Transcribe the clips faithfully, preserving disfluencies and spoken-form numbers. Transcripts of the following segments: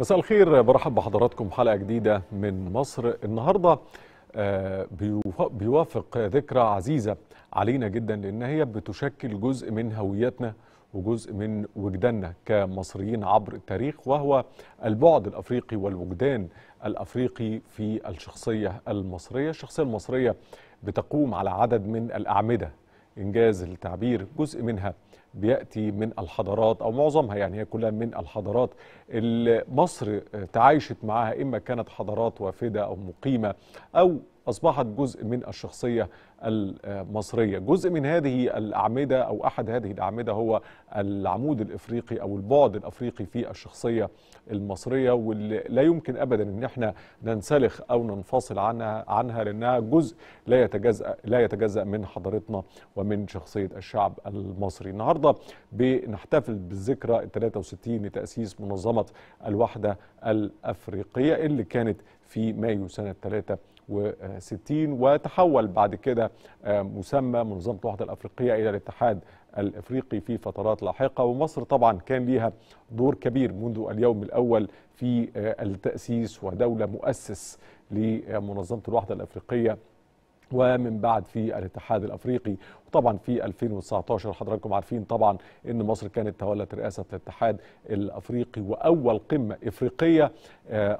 مساء الخير، برحب بحضراتكم حلقة جديدة من مصر. النهاردة بيوافق ذكرى عزيزة علينا جدا، لأن هي بتشكل جزء من هويتنا وجزء من وجداننا كمصريين عبر التاريخ، وهو البعد الأفريقي والوجدان الأفريقي في الشخصية المصرية. الشخصية المصرية بتقوم على عدد من الأعمدة إنجاز التعبير، جزء منها بيأتي من الحضارات أو معظمها، يعني هي كلها من الحضارات اللي مصر تعايشت معها، إما كانت حضارات وافدة أو مقيمة أو أصبحت جزء من الشخصية المصرية. جزء من هذه الأعمدة أو أحد هذه الأعمدة هو العمود الإفريقي أو البعد الإفريقي في الشخصية المصرية، واللي لا يمكن أبدا أن احنا ننسلخ أو ننفصل عنها عنها لأنها جزء لا يتجزأ لا يتجزأ من حضارتنا ومن شخصية الشعب المصري. النهارده بنحتفل بالذكرى الثالثة وستين لتأسيس منظمة الوحدة الأفريقية اللي كانت في مايو سنة ثلاثة وستين، وتحول بعد كده مسمى منظمة الوحدة الأفريقية إلى الاتحاد الأفريقي في فترات لاحقة. ومصر طبعا كان ليها دور كبير منذ اليوم الأول في التأسيس، ودولة مؤسس لمنظمة الوحدة الأفريقية ومن بعد في الاتحاد الأفريقي. طبعا في ألفين وتسعطاشر حضراتكم عارفين طبعا ان مصر كانت تولت رئاسه الاتحاد الافريقي، واول قمه افريقيه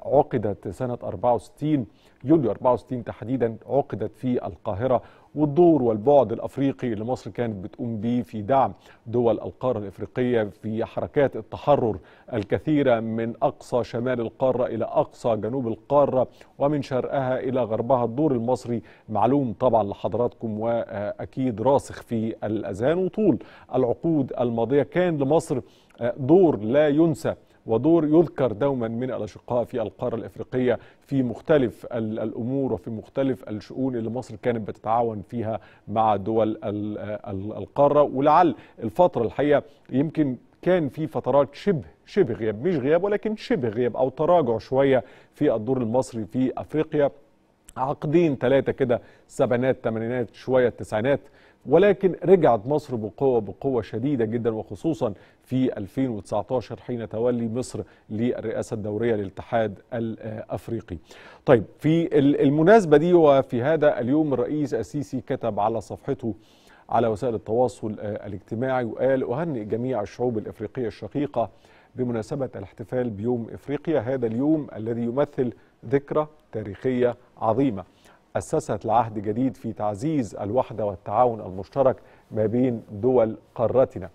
عقدت سنه أربعة وستين يوليو أربعة وستين تحديدا، عقدت في القاهره. والدور والبعد الافريقي اللي مصر كانت بتقوم بيه في دعم دول القاره الافريقيه في حركات التحرر الكثيره من اقصى شمال القاره الى اقصى جنوب القاره ومن شرقها الى غربها، الدور المصري معلوم طبعا لحضراتكم واكيد راس في الأذهان. وطول العقود الماضية كان لمصر دور لا ينسى ودور يذكر دوما من الأشقاء في القارة الأفريقية في مختلف الأمور وفي مختلف الشؤون اللي مصر كانت بتتعاون فيها مع دول القارة. ولعل الفترة الحقيقة يمكن كان في فترات شبه شبه غياب، مش غياب ولكن شبه غياب أو تراجع شوية في الدور المصري في أفريقيا، عقدين ثلاثة كده، سبعينات ثمانينات شوية التسعينات، ولكن رجعت مصر بقوة بقوة شديدة جدا، وخصوصا في ألفين وتسعطاشر حين تولي مصر للرئاسة الدورية للاتحاد الأفريقي. طيب في المناسبة دي وفي هذا اليوم الرئيس السيسي كتب على صفحته على وسائل التواصل الاجتماعي وقال: أهنئ جميع الشعوب الأفريقية الشقيقة بمناسبة الاحتفال بيوم إفريقيا، هذا اليوم الذي يمثل ذكرى تاريخية عظيمة أسست لعهد جديد في تعزيز الوحدة والتعاون المشترك ما بين دول قارتنا.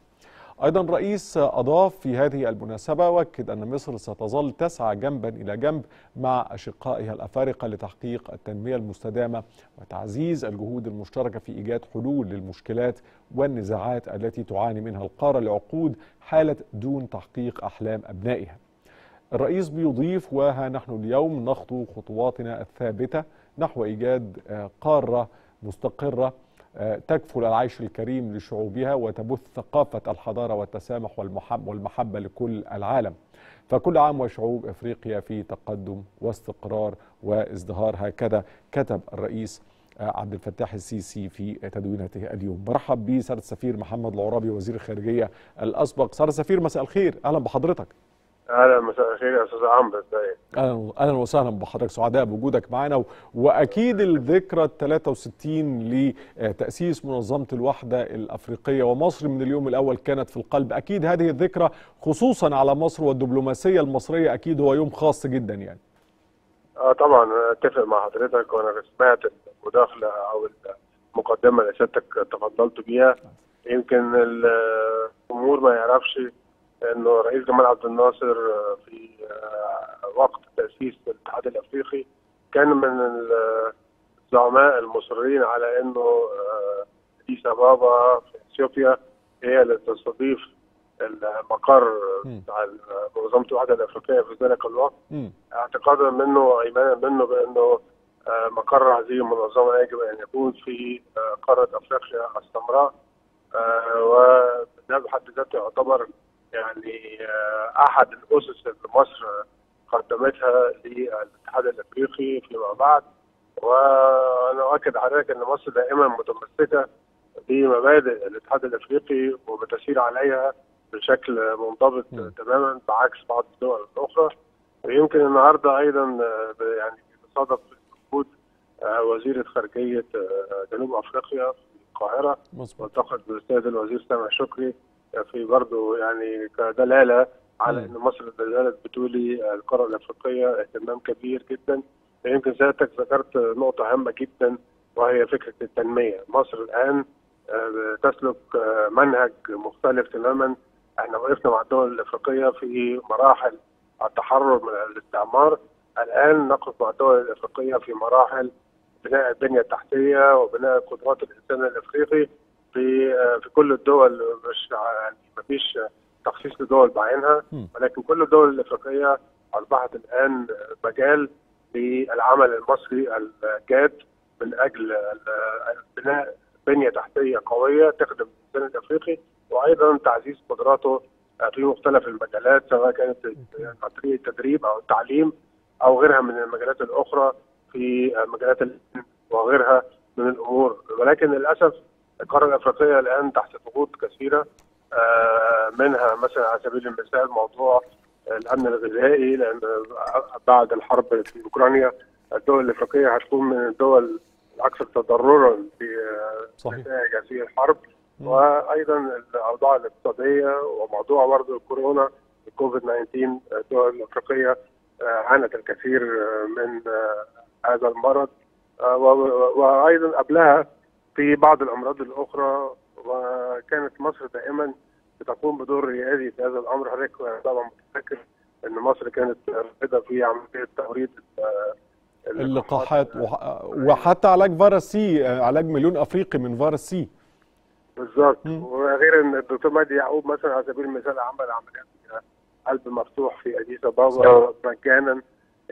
أيضا الرئيس أضاف في هذه المناسبة: وأكد أن مصر ستظل تسعى جنبا إلى جنب مع أشقائها الأفارقة لتحقيق التنمية المستدامة وتعزيز الجهود المشتركة في إيجاد حلول للمشكلات والنزاعات التي تعاني منها القارة لعقود حالت دون تحقيق أحلام أبنائها. الرئيس بيضيف: وها نحن اليوم نخطو خطواتنا الثابتة نحو إيجاد قارة مستقرة تكفل العيش الكريم لشعوبها وتبث ثقافة الحضارة والتسامح والمحبة لكل العالم. فكل عام وشعوب إفريقيا في تقدم واستقرار وازدهار. هكذا كتب الرئيس عبد الفتاح السيسي في تدوينته اليوم. برحب بسعادة السفير محمد العرابي وزير الخارجية الأسبق. سعادة السفير مساء الخير، أهلا بحضرتك. اهلا مساء الخير يا استاذ عمرو. اهلا وسهلا بحضرتك، سعداء بوجودك معانا. واكيد الذكرى الثلاثة وستين لتاسيس منظمه الوحده الافريقيه ومصر من اليوم الاول كانت في القلب، اكيد هذه الذكرى خصوصا على مصر والدبلوماسيه المصريه اكيد هو يوم خاص جدا يعني. اه طبعا اتفق مع حضرتك، وانا سمعت المداخله او المقدمه اللي سيادتك تفضلت بيها. يمكن الجمهور ما يعرفش انه رئيس جمال عبد الناصر في وقت تاسيس الاتحاد الافريقي كان من الزعماء المصرين على انه أديس أبابا في اثيوبيا هي اللي تستضيف المقر بتاع منظمه الوحده الافريقيه في ذلك الوقت، اعتقادا منه وايمانا منه بانه مقر هذه المنظمه يجب ان يكون في قاره افريقيا السمراء، وده بحد ذاته يعتبر يعني احد الاسس اللي مصر قدمتها للاتحاد الافريقي فيما بعد. وانا اؤكد حضرتك ان مصر دائما متمسكه بمبادئ الاتحاد الافريقي وبتسير عليها بشكل منضبط تماما بعكس بعض الدول الاخرى. يمكن النهارده ايضا يعني بصدد وجود وزيره خارجيه جنوب افريقيا في القاهره، واعتقد الاستاذ الوزير سامح شكري في برضه يعني كدلاله على ان مصر دلالت بتولي القاره الافريقيه اهتمام كبير جدا. يمكن سيادتك ذكرت نقطه هامه جدا وهي فكره التنميه. مصر الان تسلك منهج مختلف تماما، احنا وقفنا مع الدول الافريقيه في مراحل التحرر من الاستعمار، الان نقف مع الدول الافريقيه في مراحل بناء البنيه التحتيه وبناء قدرات الانسان الافريقي في في كل الدول، مش يعني مفيش تخصيص لدول بعينها، ولكن كل الدول الافريقيه اصبحت الان مجال للعمل المصري الجاد من اجل بناء بنيه تحتيه قويه تخدم الانسان الافريقي وايضا تعزيز قدراته في مختلف المجالات، سواء كانت عن التدريب او التعليم او غيرها من المجالات الاخرى في مجالات وغيرها من الامور. ولكن للاسف القاره الافريقيه الان تحت ضغوط كثيره، منها مثلا على سبيل المثال موضوع الامن الغذائي، لان بعد الحرب في اوكرانيا الدول الافريقيه هتكون من الدول الاكثر تضررا بنتائج هذه الحرب، وايضا الاوضاع الاقتصاديه وموضوع برضه الكورونا الكوفيد تسعة عشر. الدول الافريقيه عانت الكثير من هذا المرض، وايضا قبلها في بعض الامراض الاخرى، وكانت مصر دائما بتقوم بدور ريادي في هذا الامر. حضرتك طبعا متذكر ان مصر كانت رافضه في عمليه توريد اللقاحات وحتى علاج فيروس سي، علاج مليون افريقي من فيروس سي بالظبط. وغير ان الدكتور مجدي يعقوب مثلا على سبيل المثال عمل عمليات قلب مفتوح في اديس ابابا مجانا.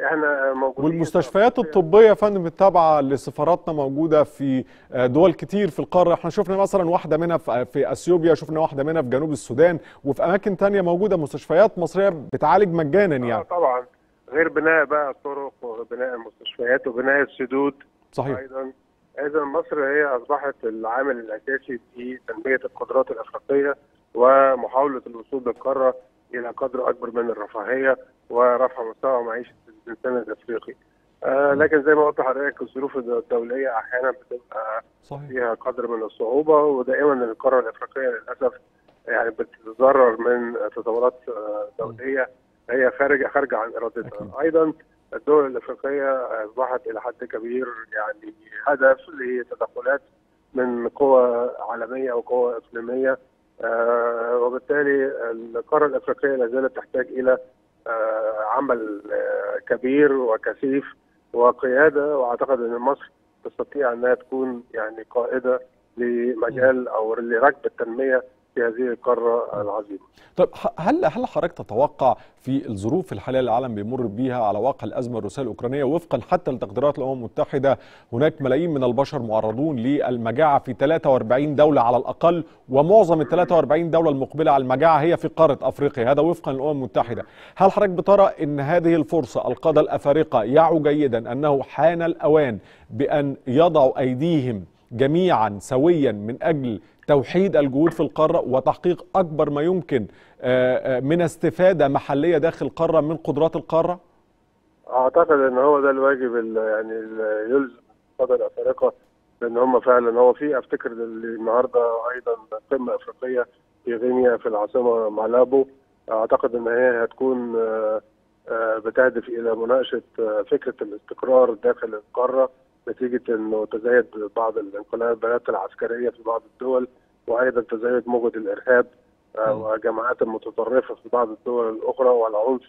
احنا موجودين، والمستشفيات الطبيه يا فندم التابعه لسفاراتنا موجوده في دول كتير في القاره، احنا شفنا مثلا واحده منها في اثيوبيا، شفنا واحده منها في جنوب السودان، وفي اماكن ثانيه موجوده مستشفيات مصريه بتعالج مجانا يعني. آه طبعا، غير بناء بقى الطرق وبناء المستشفيات وبناء السدود. صحيح. ايضا اذا مصر هي اصبحت العامل الاساسي في تنميه القدرات الافريقيه ومحاوله الوصول بالقاره الى قدر اكبر من الرفاهيه ورفع مستوى معيشه الانسان الافريقي. آه لكن زي ما قلت لحضرتك الظروف الدوليه احيانا بتبقى صحيح فيها قدر من الصعوبه، ودائما القاره الافريقيه للاسف يعني بتتضرر من تطورات دوليه هي خارجه خارجه عن ارادتها. ايضا الدول الافريقيه اصبحت الى حد كبير يعني هدف لتدخلات من قوى عالميه وقوى اقليميه، آه وبالتالي القاره الافريقيه لا زالت تحتاج الى آه عمل آه كبير وكثيف وقياده، واعتقد ان مصر تستطيع انها تكون يعني قائده لمجال او لركب التنميه في هذه القاره العظيمه. طيب هل هل حضرتك تتوقع في الظروف الحاليه اللي العالم بيمر بيها على واقع الازمه الروسيه الاوكرانيه، وفقا حتى لتقديرات الامم المتحده هناك ملايين من البشر معرضون للمجاعه في ثلاث وأربعين دوله على الاقل، ومعظم ال ثلاث وأربعين دوله المقبله على المجاعه هي في قاره افريقيا، هذا وفقا للامم المتحده، هل حضرتك بترى ان هذه الفرصه القاده الافارقه يعوا جيدا انه حان الاوان بان يضعوا ايديهم جميعا سويا من اجل توحيد الجهود في القارة وتحقيق أكبر ما يمكن من استفادة محلية داخل القارة من قدرات القارة؟ أعتقد أن هو ده الواجب يعني يلزم القادة الأفارقة، لأن هم فعلا هو في أفتكر النهارده أيضا قمة أفريقية في غينيا في العاصمة مالابو، أعتقد أن هي هتكون بتهدف إلى مناقشة فكرة الاستقرار داخل القارة نتيجة أنه تزايد بعض الانقلابات العسكرية في بعض الدول، وأيضا تزايد موجة الإرهاب وجماعات متطرفة في بعض الدول الأخرى والعنف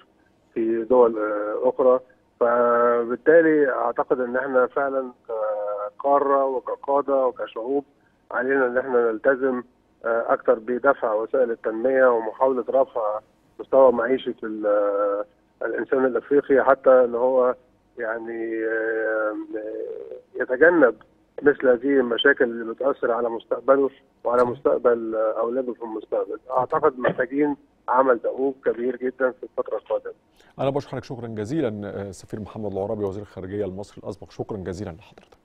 في دول أخرى. فبالتالي أعتقد أن احنا فعلا كقارة وكقادة وكشعوب علينا أن احنا نلتزم أكثر بدفع وسائل التنمية ومحاولة رفع مستوى معيشة الإنسان الأفريقي، حتى أن هو يعني يتجنب مثل هذه المشاكل اللي بتأثر على مستقبله وعلى مستقبل أولاده في المستقبل. أعتقد محتاجين عمل دؤوب كبير جدا في الفترة القادمة. أنا بشكرك شكرا جزيلا سفير محمد العرابي وزير الخارجية المصري الأسبق، شكرا جزيلا لحضرتك.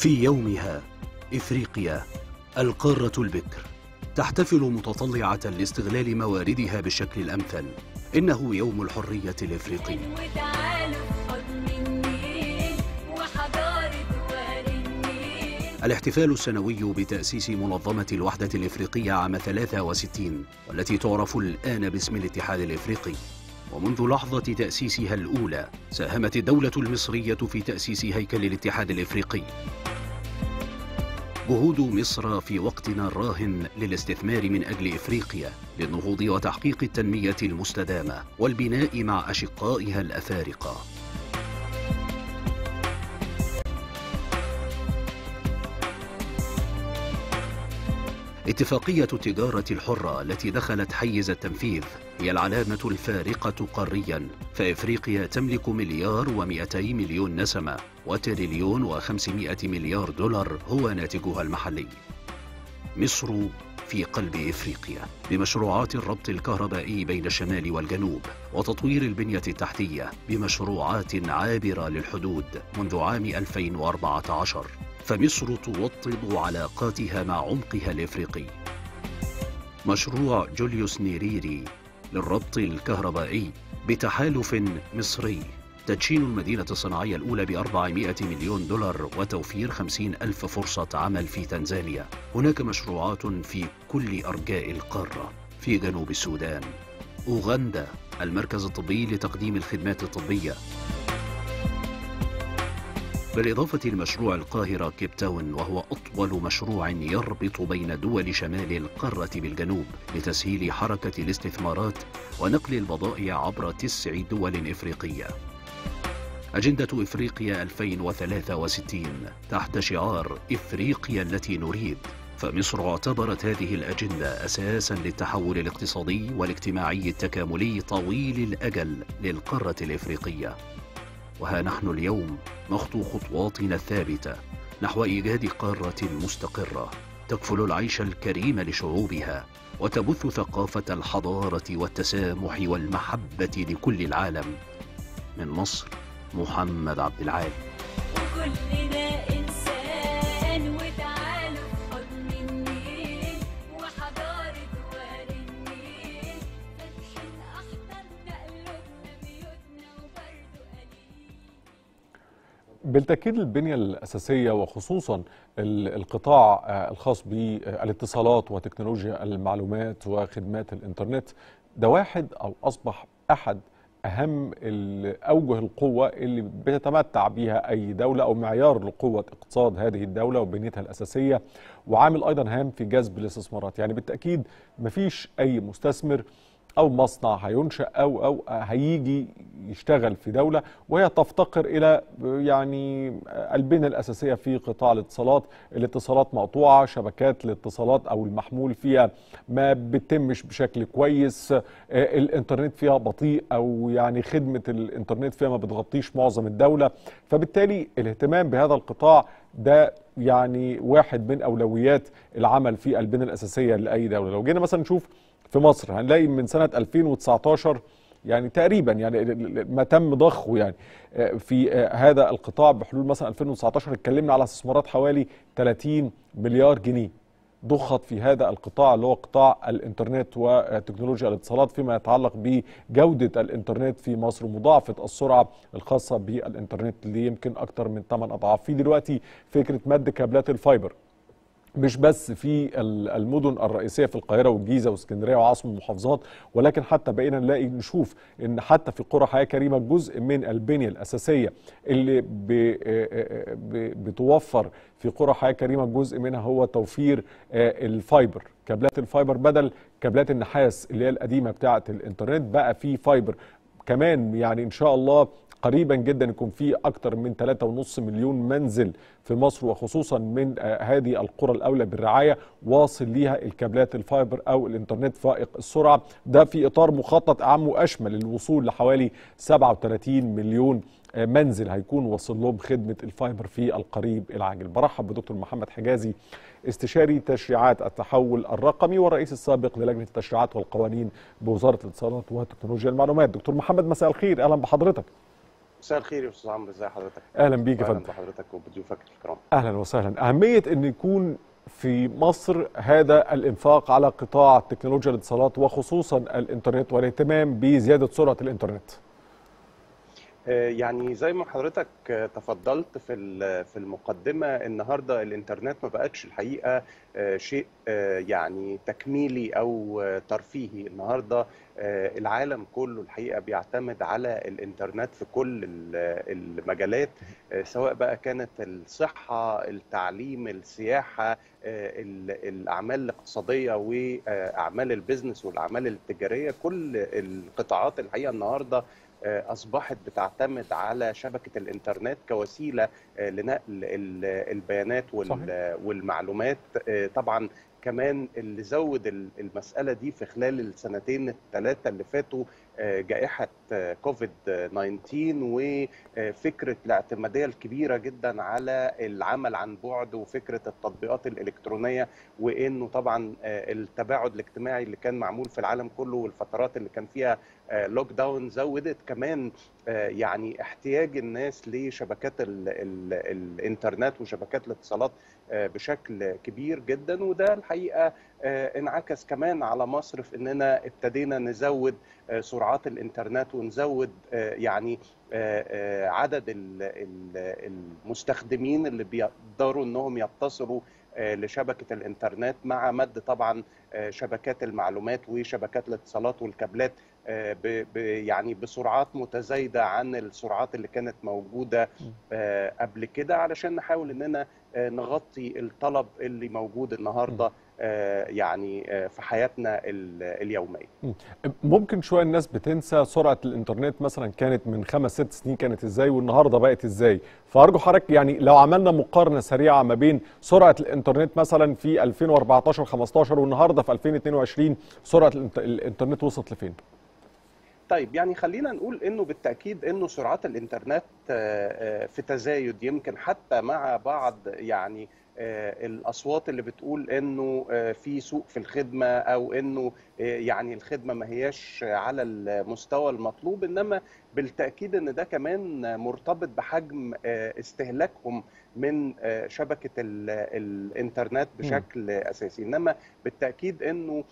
في يومها إفريقيا القارة البكر تحتفل متطلعة لاستغلال مواردها بالشكل الأمثل. إنه يوم الحرية الإفريقي. الاحتفال السنوي بتأسيس منظمة الوحدة الإفريقية عام ثلاثة وستين والتي تعرف الآن باسم الاتحاد الإفريقي. ومنذ لحظة تأسيسها الأولى ساهمت الدولة المصرية في تأسيس هيكل الاتحاد الإفريقي. جهود مصر في وقتنا الراهن للاستثمار من أجل إفريقيا للنهوض وتحقيق التنمية المستدامة والبناء مع أشقائها الأفارقة. اتفاقية التجارة الحرة التي دخلت حيز التنفيذ هي العلامة الفارقة قاريا، فإفريقيا تملك مليار ومئتي مليون نسمة وتريليون وخمسمائة مليار دولار هو ناتجها المحلي. مصر في قلب إفريقيا بمشروعات الربط الكهربائي بين الشمال والجنوب وتطوير البنية التحتية بمشروعات عابرة للحدود منذ عام ألفين وأربعة عشر. فمصر توطد علاقاتها مع عمقها الإفريقي. مشروع جوليوس نيريري للربط الكهربائي بتحالف مصري، تدشين المدينة الصناعية الأولى بأربعمائة مليون دولار وتوفير خمسين ألف فرصة عمل في تنزانيا. هناك مشروعات في كل أرجاء القارة، في جنوب السودان، أوغندا، المركز الطبي لتقديم الخدمات الطبية، بالإضافة لمشروع القاهرة كيب تاون، وهو أطول مشروع يربط بين دول شمال القارة بالجنوب لتسهيل حركة الاستثمارات ونقل البضائع عبر تسع دول إفريقية. أجندة إفريقيا ألفين وثلاثة وستين تحت شعار إفريقيا التي نريد. فمصر اعتبرت هذه الأجندة أساساً للتحول الاقتصادي والاجتماعي التكاملي طويل الأجل للقارة الإفريقية. وها نحن اليوم نخطو خطواتنا الثابتة نحو إيجاد قارة مستقرة تكفل العيش الكريم لشعوبها وتبث ثقافة الحضارة والتسامح والمحبة لكل العالم. من مصر، محمد عبد العال. بالتأكيد البنية الأساسية وخصوصا القطاع الخاص بالاتصالات وتكنولوجيا المعلومات وخدمات الإنترنت ده واحد أو أصبح أحد أهم أوجه القوة اللي بتتمتع بها أي دولة أو معيار لقوة اقتصاد هذه الدولة وبنيتها الأساسية، وعامل أيضا هام في جذب الاستثمارات. يعني بالتأكيد مفيش أي مستثمر أو مصنع هينشأ أو أو هيجي يشتغل في دولة وهي تفتقر إلى يعني البنية الأساسية في قطاع الاتصالات، الاتصالات مقطوعة، شبكات الاتصالات أو المحمول فيها ما بتمش بشكل كويس، الإنترنت فيها بطيء أو يعني خدمة الإنترنت فيها ما بتغطيش معظم الدولة، فبالتالي الاهتمام بهذا القطاع ده يعني واحد من أولويات العمل في البنية الأساسية لأي دولة. لو جينا مثلا نشوف في مصر هنلاقي من سنة ألفين وتسعة عشر يعني تقريبا يعني ما تم ضخه يعني في هذا القطاع بحلول مثلا ألفين وتسعة عشر اتكلمنا على استثمارات حوالي ثلاثين مليار جنيه ضخت في هذا القطاع اللي هو قطاع الانترنت وتكنولوجيا الاتصالات فيما يتعلق بجودة الانترنت في مصر ومضاعفة السرعة الخاصة بالانترنت اللي يمكن أكثر من ثمانية أضعاف. في دلوقتي فكرة مد كابلات الفايبر مش بس في المدن الرئيسيه في القاهره والجيزه واسكندريه وعاصم المحافظات، ولكن حتى بقينا نلاقي نشوف ان حتى في قرى حياه كريمه جزء من البنيه الاساسيه اللي بتوفر في قرى حياه كريمه جزء منها هو توفير الفايبر، كابلات الفايبر بدل كابلات النحاس اللي هي القديمه بتاعه الانترنت بقى في فايبر كمان. يعني ان شاء الله قريبا جدا يكون في اكثر من ثلاثة ونص مليون منزل في مصر وخصوصا من هذه القرى الاولى بالرعايه واصل ليها الكابلات الفايبر او الانترنت فائق السرعه، ده في اطار مخطط اعم واشمل للوصول لحوالي سبعة وثلاثين مليون منزل هيكون واصل لهم خدمه الفايبر في القريب العاجل. برحب بدكتور محمد حجازي استشاري تشريعات التحول الرقمي والرئيس السابق للجنه التشريعات والقوانين بوزاره الاتصالات وتكنولوجيا المعلومات. دكتور محمد مساء الخير، اهلا بحضرتك. مساء الخير يا استاذ عمرو، ازي حضرتك؟ اهلا بيك يا فندم. اهلا بحضرتك وبضيوفك الكرام. اهلا وسهلا. اهميه ان يكون في مصر هذا الانفاق على قطاع تكنولوجيا الاتصالات وخصوصا الانترنت والاهتمام بزياده سرعه الانترنت. يعني زي ما حضرتك تفضلت في في المقدمه، النهارده الانترنت ما بقتش الحقيقه شيء يعني تكميلي او ترفيهي. النهارده العالم كله الحقيقه بيعتمد على الانترنت في كل المجالات، سواء بقى كانت الصحه، التعليم، السياحه، الاعمال الاقتصاديه واعمال البيزنس والاعمال التجاريه. كل القطاعات الحقيقه النهارده أصبحت بتعتمد على شبكة الإنترنت كوسيلة لنقل البيانات والمعلومات. طبعا كمان اللي زود المسألة دي في خلال السنتين الثلاثة اللي فاتوا جائحة كوفيد تسعة عشر وفكرة الاعتمادية الكبيرة جدا على العمل عن بعد وفكرة التطبيقات الإلكترونية، وإنه طبعا التباعد الاجتماعي اللي كان معمول في العالم كله والفترات اللي كان فيها لوك داون زودت كمان يعني احتياج الناس لشبكات ال ال الإنترنت وشبكات الاتصالات بشكل كبير جدا. وده الحقيقة انعكس كمان على مصر في اننا ابتدينا نزود سرعات الانترنت ونزود يعني عدد المستخدمين اللي بيقدروا انهم يتصلوا لشبكة الانترنت، مع مد طبعا شبكات المعلومات وشبكات الاتصالات والكابلات يعني بسرعات متزايدة عن السرعات اللي كانت موجودة قبل كده، علشان نحاول اننا نغطي الطلب اللي موجود النهارده يعني في حياتنا اليوميه. ممكن شويه الناس بتنسى سرعه الانترنت، مثلا كانت من خمس ست سنين كانت ازاي والنهارده بقت ازاي، فارجو حضرتك يعني لو عملنا مقارنه سريعه ما بين سرعه الانترنت مثلا في ألفين وأربعتاشر خمستاشر والنهارده في ألفين واتنين وعشرين سرعه الانترنت وصلت لفين؟ طيب يعني خلينا نقول انه بالتاكيد انه سرعات الانترنت في تزايد، يمكن حتى مع بعض يعني الاصوات اللي بتقول انه في سوء في الخدمه او انه يعني الخدمه ما هياش على المستوى المطلوب، انما بالتاكيد ان ده كمان مرتبط بحجم استهلاكهم من شبكه الانترنت بشكل اساسي. انما بالتاكيد انه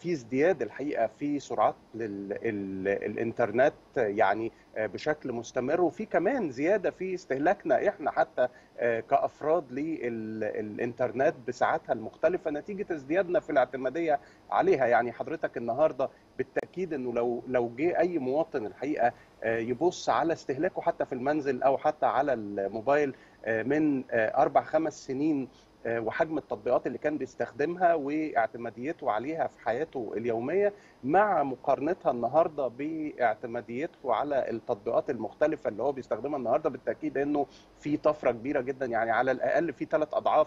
في ازدياد الحقيقه في سرعات الانترنت يعني بشكل مستمر، وفي كمان زياده في استهلاكنا احنا حتى كافراد للانترنت بساعاتها المختلفه نتيجه ازديادنا في الاعتماديه عليها. يعني حضرتك النهارده بالتاكيد انه لو لو جه اي مواطن الحقيقه يبص على استهلاكه حتى في المنزل او حتى على الموبايل من اربع خمس سنين وحجم التطبيقات اللي كان بيستخدمها واعتماديته عليها في حياته اليومية مع مقارنتها النهاردة باعتماديته على التطبيقات المختلفة اللي هو بيستخدمها النهاردة، بالتأكيد أنه في طفرة كبيرة جدا، يعني على الأقل في ثلاث أضعاف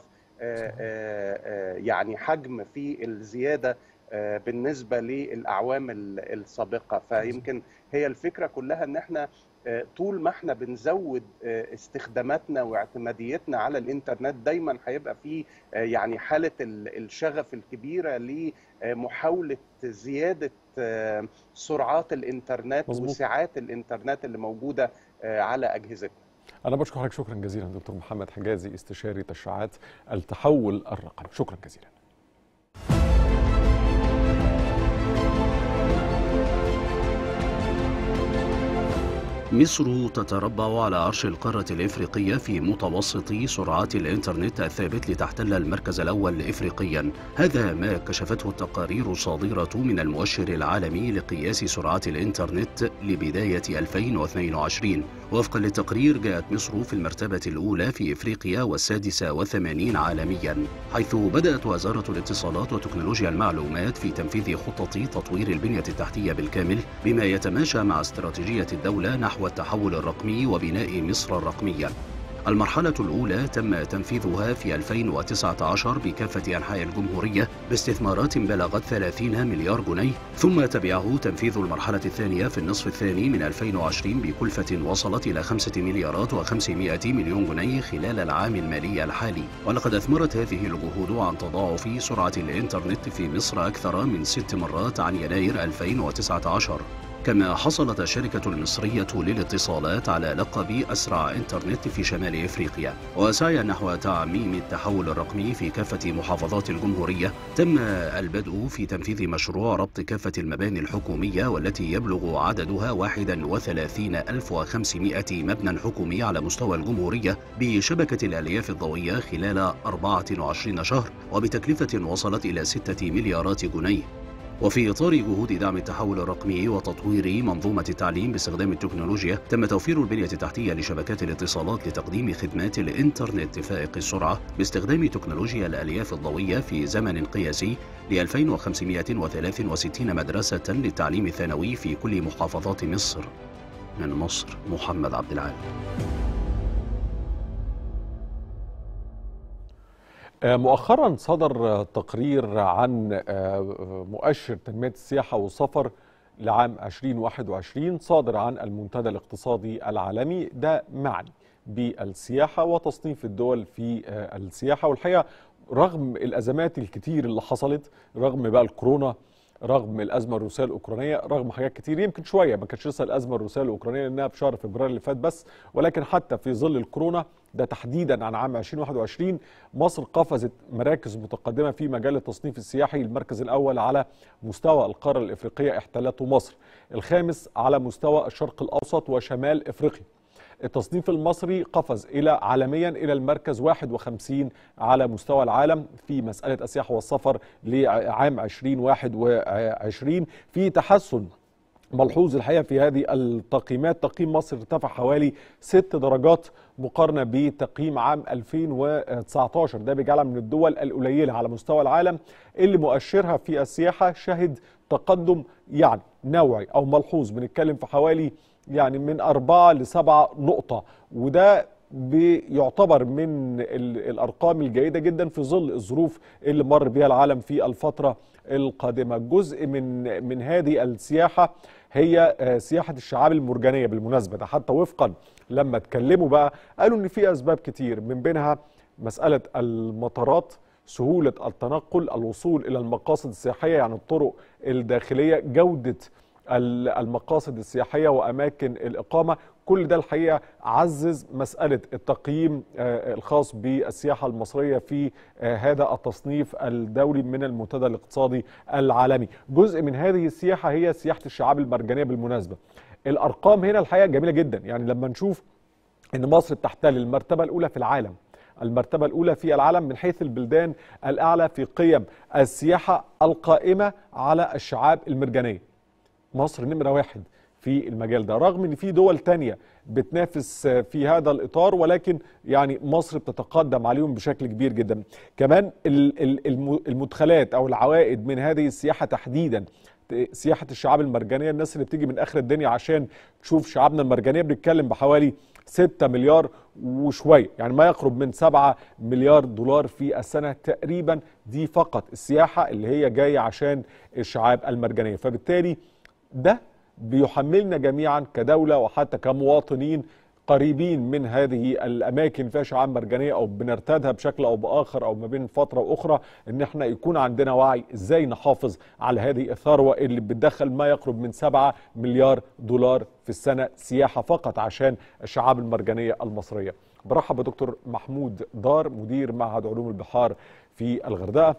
يعني حجم في الزيادة بالنسبة للأعوام السابقة. فيمكن هي الفكرة كلها أن احنا طول ما احنا بنزود استخداماتنا واعتماديتنا على الانترنت دايما هيبقى في يعني حالة الشغف الكبيرة لمحاولة زيادة سرعات الانترنت مزبوط. وسعات الانترنت اللي موجودة على أجهزتنا. أنا بشكر حضرتك، شكرا جزيلا دكتور محمد حجازي استشاري تشريعات التحول الرقمي، شكرا جزيلا. مصر تتربع على عرش القارة الإفريقية في متوسط سرعات الإنترنت الثابت لتحتل المركز الأول إفريقيا، هذا ما كشفته التقارير الصادرة من المؤشر العالمي لقياس سرعات الإنترنت لبداية ألفين واتنين وعشرين. وفقا للتقرير جاءت مصر في المرتبة الأولى في إفريقيا والسادسة وثمانين عالميا، حيث بدأت وزارة الاتصالات وتكنولوجيا المعلومات في تنفيذ خطة تطوير البنية التحتية بالكامل بما يتماشى مع استراتيجية الدولة نحو والتحول الرقمي وبناء مصر الرقمية. المرحلة الأولى تم تنفيذها في ألفين وتسعتاشر بكافة أنحاء الجمهورية باستثمارات بلغت ثلاثين مليار جنيه، ثم تبعه تنفيذ المرحلة الثانية في النصف الثاني من ألفين وعشرين بكلفة وصلت إلى خمسة مليارات وخمسمائة مليون جنيه خلال العام المالي الحالي. ولقد أثمرت هذه الجهود عن تضاعف سرعة الإنترنت في مصر أكثر من ست مرات عن يناير ألفين وتسعتاشر. كما حصلت الشركة المصرية للاتصالات على لقب أسرع إنترنت في شمال إفريقيا. وسعيا نحو تعميم التحول الرقمي في كافة محافظات الجمهورية، تم البدء في تنفيذ مشروع ربط كافة المباني الحكومية والتي يبلغ عددها واحد وثلاثين ألف وخمسمائة مبنى حكومي على مستوى الجمهورية بشبكة الألياف الضوئية خلال أربعة وعشرين شهر وبتكلفة وصلت إلى ستة مليارات جنيه. وفي إطار جهود دعم التحول الرقمي وتطوير منظومة التعليم باستخدام التكنولوجيا، تم توفير البنية التحتية لشبكات الاتصالات لتقديم خدمات الإنترنت فائق السرعة باستخدام تكنولوجيا الألياف الضوئية في زمن قياسي ل ألفين وخمسمائة وثلاثة وستين مدرسة للتعليم الثانوي في كل محافظات مصر. من مصر، محمد عبد العال. مؤخرا صدر تقرير عن مؤشر تنمية السياحة والسفر لعام ألفين وواحد وعشرين صادر عن المنتدى الاقتصادي العالمي، ده معني بالسياحة وتصنيف الدول في السياحة. والحقيقة رغم الأزمات الكتير اللي حصلت، رغم بقى الكورونا، رغم الأزمة الروسية الأوكرانية، رغم حاجات كتير، يمكن شوية ما كانتش لسه الأزمة الروسية الأوكرانية لأنها في شهر فبراير اللي فات بس، ولكن حتى في ظل الكورونا ده تحديدا عن عام ألفين وواحد وعشرين مصر قفزت مراكز متقدمة في مجال التصنيف السياحي، المركز الأول على مستوى القارة الإفريقية احتلته مصر، الخامس على مستوى الشرق الأوسط وشمال إفريقيا. التصنيف المصري قفز إلى عالميا إلى المركز واحد وخمسين على مستوى العالم في مسألة السياحة والسفر لعام ألفين وواحد وعشرين، في تحسن ملحوظ الحقيقة في هذه التقييمات. تقييم مصر ارتفع حوالي ست درجات مقارنة بتقييم عام ألفين وتسعة عشر، ده بيجعلها من الدول القليلة على مستوى العالم اللي مؤشرها في السياحة شهد تقدم يعني نوعي أو ملحوظ، بنتكلم في حوالي يعني من أربعة لسبعة نقطة، وده بيعتبر من الأرقام الجيدة جدا في ظل الظروف اللي مر بها العالم في الفترة القادمة. جزء من من هذه السياحة هي سياحة الشعاب المرجانية. بالمناسبة ده حتى وفقا لما اتكلموا بقى قالوا إن في أسباب كتير، من بينها مسألة المطارات، سهولة التنقل، الوصول إلى المقاصد السياحية يعني الطرق الداخلية، جودة المقاصد السياحية وأماكن الإقامة. كل ده الحقيقة عزز مسألة التقييم الخاص بالسياحة المصرية في هذا التصنيف الدولي من المنتدى الاقتصادي العالمي. جزء من هذه السياحة هي سياحة الشعاب المرجانية. بالمناسبة الأرقام هنا الحقيقة جميلة جدا، يعني لما نشوف أن مصر بتحتل المرتبة الأولى في العالم، المرتبة الأولى في العالم من حيث البلدان الأعلى في قيم السياحة القائمة على الشعاب المرجانية، مصر نمرة واحد في المجال ده، رغم ان في دول تانية بتنافس في هذا الإطار، ولكن يعني مصر بتتقدم عليهم بشكل كبير جدا. كمان المدخلات أو العوائد من هذه السياحة تحديدا سياحة الشعاب المرجانية، الناس اللي بتيجي من آخر الدنيا عشان تشوف شعابنا المرجانية، بنتكلم بحوالي ستة مليار وشوية، يعني ما يقرب من سبعة مليار دولار في السنة تقريبا، دي فقط السياحة اللي هي جاية عشان الشعاب المرجانية. فبالتالي ده بيحملنا جميعا كدولة وحتى كمواطنين قريبين من هذه الأماكن فيها شعاب مرجانية أو بنرتادها بشكل أو بآخر أو ما بين فترة وأخرى، إن احنا يكون عندنا وعي إزاي نحافظ على هذه الثروة اللي بتدخل ما يقرب من سبعة مليار دولار في السنة سياحة فقط عشان الشعاب المرجانية المصرية. برحب بدكتور محمود دار مدير معهد علوم البحار في الغردقة.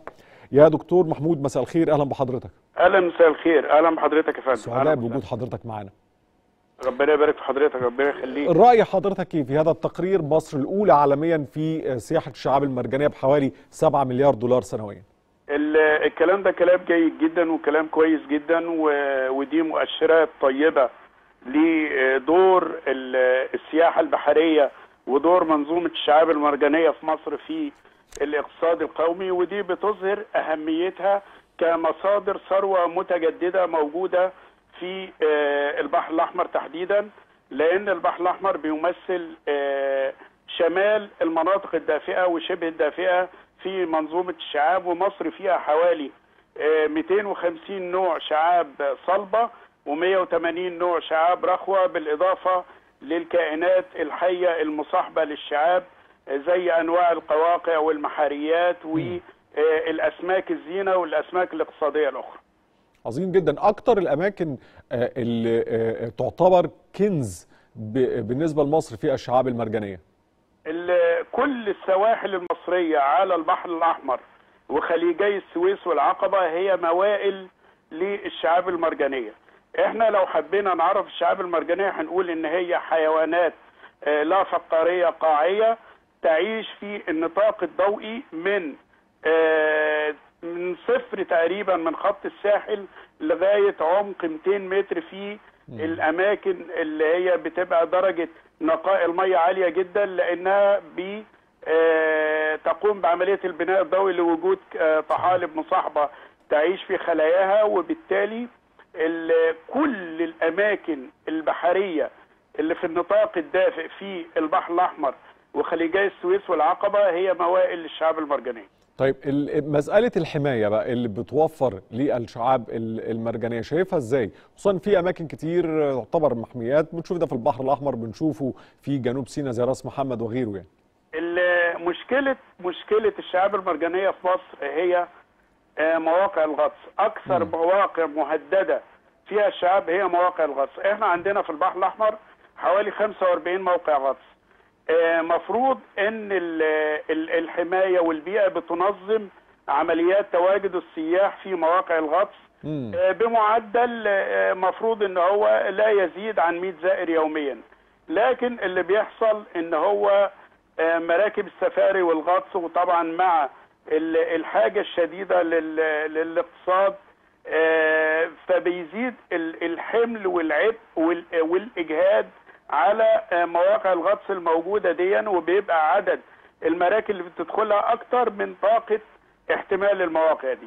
يا دكتور محمود مساء الخير، اهلا بحضرتك. اهلا مساء الخير، اهلا بحضرتك يا فندم. سعداء بوجود حضرتك معانا. ربنا يبارك في حضرتك، ربنا يخليك. رأي حضرتك ايه في هذا التقرير، مصر الأولى عالميا في سياحة الشعاب المرجانية بحوالي سبعة مليار دولار سنويا؟ الكلام ده كلام جيد جدا وكلام كويس جدا، ودي مؤشرات طيبة لدور السياحة البحرية ودور منظومة الشعاب المرجانية في مصر في الاقتصاد القومي، ودي بتظهر أهميتها كمصادر ثروة متجددة موجودة في البحر الأحمر تحديدا، لأن البحر الأحمر بيمثل شمال المناطق الدافئة وشبه الدافئة في منظومة الشعاب، ومصر فيها حوالي مئتين وخمسين نوع شعاب صلبة ومئة وثمانين نوع شعاب رخوة، بالإضافة للكائنات الحية المصاحبة للشعاب زي أنواع القواقع والمحاريات والأسماك الزينة والأسماك الاقتصادية الأخرى. عظيم جدا. اكتر الاماكن اللي تعتبر كنز بالنسبه لمصر في الشعاب المرجانيه، كل السواحل المصريه على البحر الاحمر وخليجي السويس والعقبه هي موائل للشعاب المرجانيه. احنا لو حبينا نعرف الشعاب المرجانيه هنقول ان هي حيوانات لا فقاريه قاعيه تعيش في النطاق الضوئي من من صفر تقريبا من خط الساحل لغايه عمق مئتين متر في الاماكن اللي هي بتبقى درجه نقاء الميه عاليه جدا، لانها ب تقوم بعمليه البناء الضوئي لوجود طحالب مصاحبه تعيش في خلاياها، وبالتالي كل الاماكن البحريه اللي في النطاق الدافئ في البحر الاحمر وخليجي السويس والعقبه هي موائل للشعاب المرجانيه. طيب مسألة الحماية بقى اللي بتوفر للشعاب المرجانية شايفها ازاي؟ خصوصا في أماكن كتير تعتبر محميات، بنشوف ده في البحر الأحمر، بنشوفه في جنوب سيناء زي راس محمد وغيره. يعني مشكلة مشكلة الشعاب المرجانية في مصر هي مواقع الغطس. أكثر م. مواقع مهددة فيها الشعاب هي مواقع الغطس. إحنا عندنا في البحر الأحمر حوالي خمسة وأربعين موقع غطس. مفروض ان الحمايه والبيئه بتنظم عمليات تواجد السياح في مواقع الغطس بمعدل مفروض ان هو لا يزيد عن مئة زائر يوميا، لكن اللي بيحصل ان هو مراكب السفاري والغطس، وطبعا مع الحاجه الشديده للاقتصاد فبيزيد الحمل والعبء والاجهاد على مواقع الغطس الموجودة دي، وبيبقى عدد المراكب اللي بتدخلها أكتر من طاقة احتمال المواقع دي.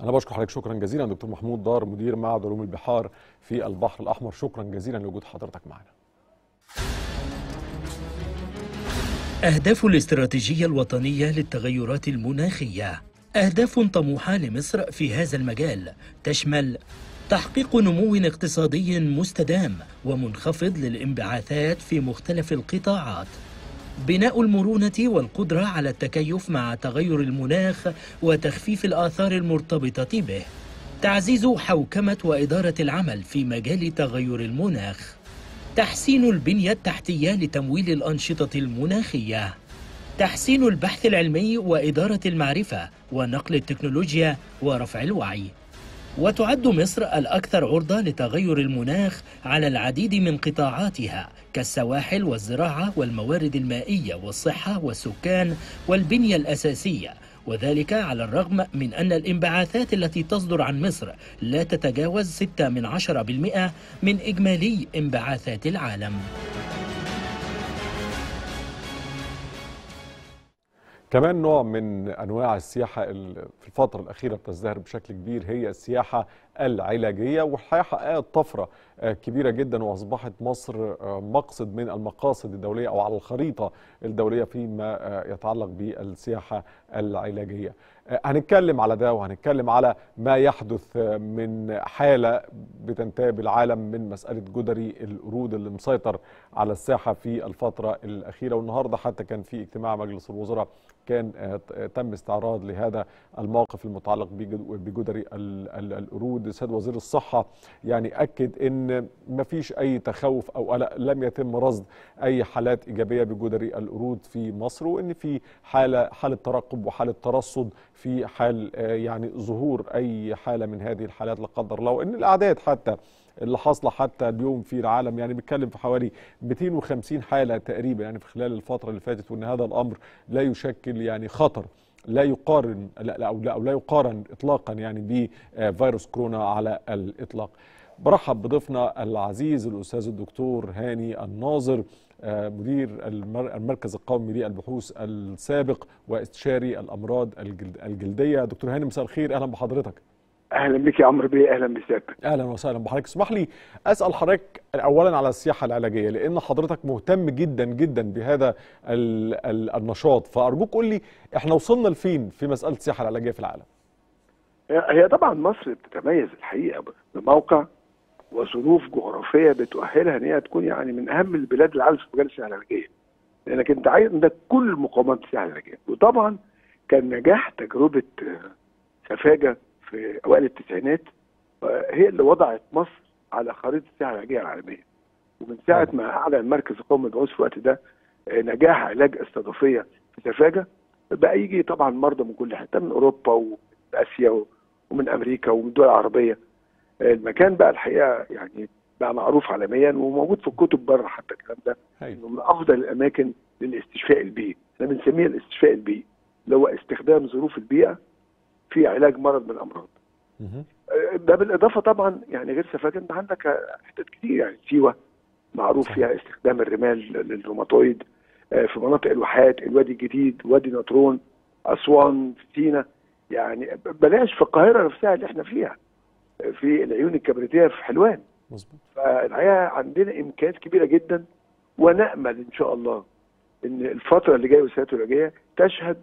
أنا بشكر حضرتك شكرا جزيلا دكتور محمود دار، مدير معهد علوم البحار في البحر الأحمر، شكرا جزيلا لوجود حضرتك معنا. أهداف الاستراتيجية الوطنية للتغيرات المناخية، أهداف طموحة لمصر في هذا المجال تشمل تحقيق نمو اقتصادي مستدام ومنخفض للانبعاثات في مختلف القطاعات، بناء المرونة والقدرة على التكيف مع تغير المناخ وتخفيف الآثار المرتبطة به، تعزيز حوكمة وإدارة العمل في مجال تغير المناخ، تحسين البنية التحتية لتمويل الأنشطة المناخية، تحسين البحث العلمي وإدارة المعرفة ونقل التكنولوجيا ورفع الوعي. وتعد مصر الأكثر عرضة لتغير المناخ على العديد من قطاعاتها كالسواحل والزراعة والموارد المائية والصحة والسكان والبنية الأساسية، وذلك على الرغم من أن الانبعاثات التي تصدر عن مصر لا تتجاوز ستة من عشرة بالمئة من إجمالي انبعاثات العالم. كمان نوع من أنواع السياحة في الفترة الأخيرة بتزدهر بشكل كبير هي السياحة العلاجية، والحقيقة حققت طفرة كبيرة جدا وأصبحت مصر مقصد من المقاصد الدولية أو على الخريطة الدولية فيما يتعلق بالسياحة العلاجية. هنتكلم على ده وهنتكلم على ما يحدث من حالة بتنتاب العالم من مسألة جدري القرود اللي مسيطر على الساحة في الفترة الأخيرة، والنهاردة حتى كان في اجتماع مجلس الوزراء كان تم استعراض لهذا الموقف المتعلق بجدري القرود. سيد وزير الصحة يعني أكد أن مفيش أي تخوف أو قلق، لم يتم رصد أي حالات إيجابية بجدري القرود في مصر، وأن في حالة حالة ترقب وحالة ترصد في حال يعني ظهور أي حالة من هذه الحالات لا قدر الله، وأن الأعداد حتى اللي حاصله حتى اليوم في العالم يعني بيتكلم في حوالي مئتين وخمسين حاله تقريبا يعني في خلال الفتره اللي فاتت، وان هذا الامر لا يشكل يعني خطر لا يقارن لا او لا, لا يقارن اطلاقا يعني بفيروس كورونا على الاطلاق. برحب بضيفنا العزيز الاستاذ الدكتور هاني الناظر، مدير المركز القومي للبحوث السابق واستشاري الامراض الجلديه. دكتور هاني مساء الخير، اهلا بحضرتك. اهلا بك يا عمرو بيه، اهلا بسيادتك. اهلا وسهلا بحضرتك. اسمح لي اسال حضرتك اولا على السياحه العلاجيه لان حضرتك مهتم جدا جدا بهذا ال ال النشاط، فارجوك قول لي احنا وصلنا لفين في مساله السياحه العلاجيه في العالم؟ هي طبعا مصر بتتميز الحقيقه بموقع وظروف جغرافيه بتؤهلها ان هي تكون يعني من اهم البلاد العالم في مجال السياحه العلاجيه، لانك انت عايز عندك كل مقومات السياحه العلاجيه. وطبعا كان نجاح تجربه سفاجا في اوائل التسعينات هي اللي وضعت مصر على خريطه السياحه العلاجيه العالميه. ومن ساعه ما اعلن مركز القومي للبحوث في الوقت ده نجاح علاج استضافيه في سفاجا، بقى يجي طبعا مرضى من كل حته، من اوروبا ومن اسيا ومن امريكا ومن الدول العربيه. المكان بقى الحقيقه يعني بقى معروف عالميا وموجود في الكتب بره حتى الكلام ده، انه من افضل الاماكن للاستشفاء البيئي. احنا بنسميه الاستشفاء البيئي اللي هو استخدام ظروف البيئه في علاج مرض من الامراض. ده بالاضافه طبعا يعني غير سفاجا انت عندك حتت كتير، يعني سيوه معروف فيها استخدام الرمال للروماتويد، في مناطق الواحات، الوادي الجديد، وادي نطرون، اسوان، سينا، يعني بلاش في القاهره نفسها اللي احنا فيها، في العيون الكبريتيه في حلوان. مظبوط. فالحقيقه عندنا امكانيات كبيره جدا، ونامل ان شاء الله ان الفتره اللي جايه والسنوات اللي جايه تشهد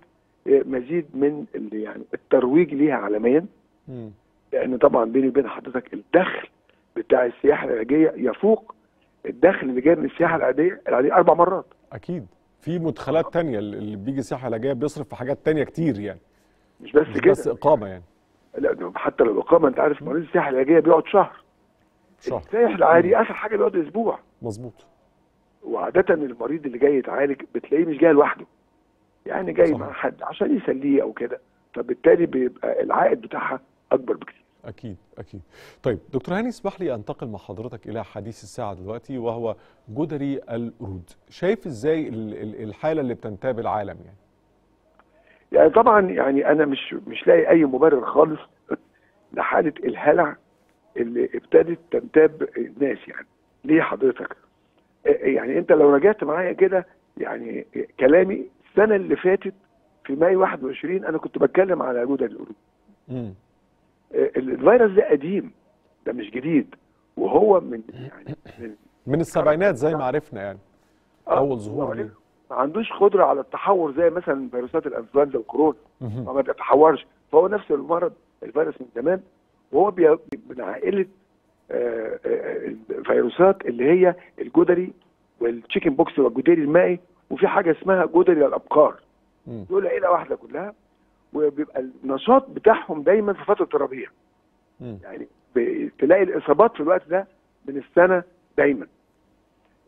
مزيد من اللي يعني الترويج ليها عالميا. امم لان طبعا بيني وبين حضرتك الدخل بتاع السياحه العلاجيه يفوق الدخل اللي جاي من السياحه العاديه العاديه اربع مرات. اكيد في مدخلات ثانيه، اللي بيجي السياحه العلاجيه بيصرف في حاجات ثانيه كتير، يعني مش بس مش كده، بس اقامه يعني. لا حتى لو اقامه انت عارف مريض السياحه العلاجيه بيقعد شهر، شهر السياح العادي اخر حاجه بيقعد اسبوع. مظبوط. وعاده المريض اللي جاي يتعالج بتلاقيه مش جاي لوحده، يعني جاي صح. مع حد عشان يسليه او كده، فبالتالي بيبقى العائد بتاعها اكبر بكتير. اكيد اكيد. طيب دكتور هاني، اسمح لي انتقل مع حضرتك الى حديث الساعه دلوقتي، وهو جدري القرود. شايف ازاي الحاله اللي بتنتاب العالم؟ يعني يعني طبعا يعني انا مش مش لاقي اي مبرر خالص لحاله الهلع اللي ابتدت تنتاب الناس. يعني ليه حضرتك؟ يعني انت لو رجعت معايا كده يعني كلامي السنه اللي فاتت في مايو واحد وعشرين انا كنت بتكلم على جدري القرود. امم الفيروس ده قديم، ده مش جديد، وهو من يعني من, من السبعينات زي ما عرفنا، يعني اول ظهور ليه ما عندوش قدره على التحور زي مثلا فيروسات الانفلونزا والكورونا، ما بيتحورش، فهو نفس المرض الفيروس من زمان، وهو من عائله آآ آآ الفيروسات اللي هي الجدري والتشيكن بوكس والجدري المائي، وفي حاجه اسمها جدري الابقار. دول عيله واحده كلها، وبيبقى النشاط بتاعهم دايما في فتره الربيع. يعني تلاقي الاصابات في الوقت ده من السنه دايما.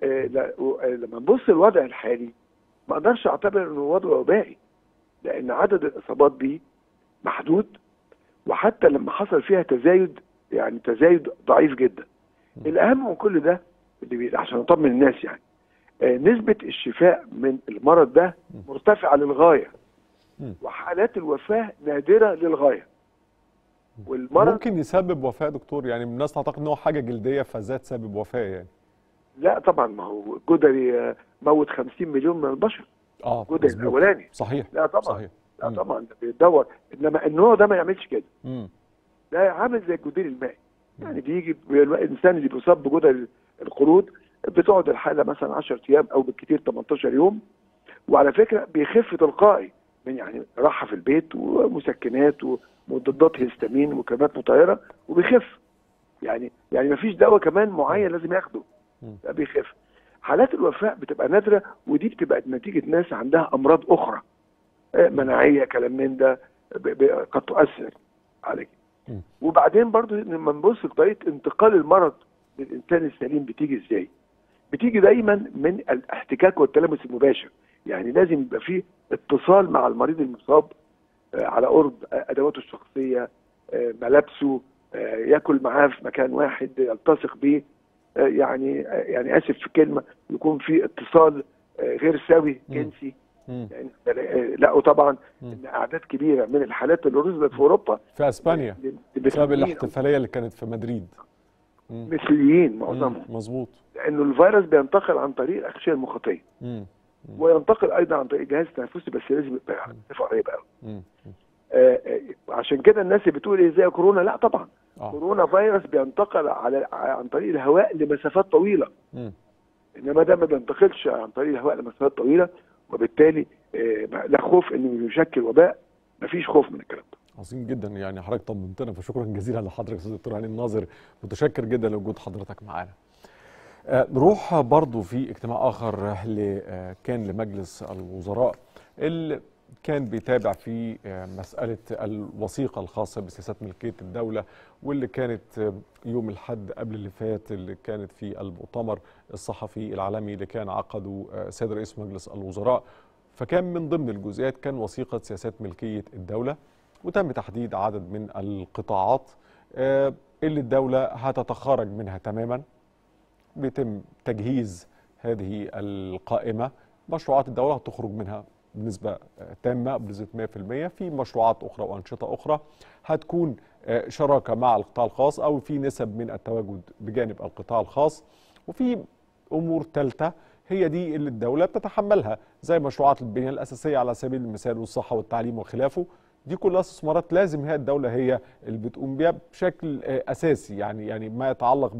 آه لما نبص الوضع الحالي ما اقدرش اعتبر انه وضع وبائي، لان عدد الاصابات بيه محدود، وحتى لما حصل فيها تزايد يعني تزايد ضعيف جدا. الاهم من كل ده اللي عشان اطمن الناس يعني آه نسبه الشفاء من المرض ده مرتفعه للغايه، وحالات الوفاه نادره للغايه. والمرض ممكن يسبب وفاه دكتور؟ يعني الناس تعتقد ان هو حاجه جلديه فذات سبب وفاه يعني. لا طبعا، ما هو جدري موت خمسين مليون من البشر. اه جدري الاولاني صحيح. لا طبعا صحيح. لا طبعا ده بيدور، انما ان هو ده ما يعملش كده. امم ده عامل زي الجدري المائي، يعني بيجي الانسان اللي بيصاب بجدري القرود بتقعد الحاله مثلا عشرة ايام او بالكثير تمنتاشر يوم، وعلى فكره بيخف تلقائي من يعني راحه في البيت ومسكنات ومضادات هيستامين وكمامات مطهره وبيخف. يعني يعني ما فيش دواء كمان معين لازم ياخده، ده بيخف. حالات الوفاه بتبقى نادره، ودي بتبقى نتيجه ناس عندها امراض اخرى مناعيه كلام من ده قد تؤثر عليك. وبعدين برضه لما نبص لطريقه انتقال المرض للانسان السليم بتيجي ازاي؟ بتيجي دايما من الاحتكاك والتلامس المباشر، يعني لازم يبقى فيه اتصال مع المريض المصاب على قرب ادواته الشخصيه، ملابسه، ياكل معاه في مكان واحد، يلتصق بيه، يعني يعني اسف في كلمه، يكون في اتصال غير سوي جنسي. يعني لقوا طبعا ان اعداد كبيره من الحالات اللي رصدت في اوروبا في اسبانيا بسبب الاحتفاليه اللي كانت في مدريد، مثليين معظمهم. مظبوط. لانه الفيروس بينتقل عن طريق الاغشيه المخاطيه، وينتقل ايضا عن طريق الجهاز التنفسي، بس لازم يبقى مسافه قريبه قوي. عشان كده الناس بتقول ايه زي كورونا؟ لا طبعا. آه. كورونا فيروس بينتقل على عن طريق الهواء لمسافات طويله. مم. انما ده ما بينتقلش عن طريق الهواء لمسافات طويله، وبالتالي لا خوف انه يشكل وباء، ما فيش خوف من الكلام ده. عظيم جدا، يعني حضرتك طمنتنا، فشكرا جزيلا لحضرتك يا استاذ دكتور هاني الناظر، متشكر جدا لوجود حضرتك معانا. نروح برضو في اجتماع آخر كان لمجلس الوزراء اللي كان بيتابع في مسألة الوثيقة الخاصة بسياسات ملكية الدولة، واللي كانت يوم الأحد قبل اللي فات اللي كانت في المؤتمر الصحفي العالمي اللي كان عقده سيد رئيس مجلس الوزراء، فكان من ضمن الجزئيات كان وثيقة سياسات ملكية الدولة، وتم تحديد عدد من القطاعات اللي الدولة هتتخارج منها تماما. بيتم تجهيز هذه القائمة، مشروعات الدولة هتخرج منها بنسبة تامة بنسبة مئة في المئة، في مشروعات أخرى وأنشطة أخرى هتكون شراكة مع القطاع الخاص أو في نسب من التواجد بجانب القطاع الخاص، وفي أمور ثالثة هي دي اللي الدولة بتتحملها زي مشروعات البنية الأساسية على سبيل المثال والصحة والتعليم وخلافه. دي كلها استثمارات لازم هي الدولة هي اللي بتقوم بيها بشكل أساسي، يعني يعني ما يتعلق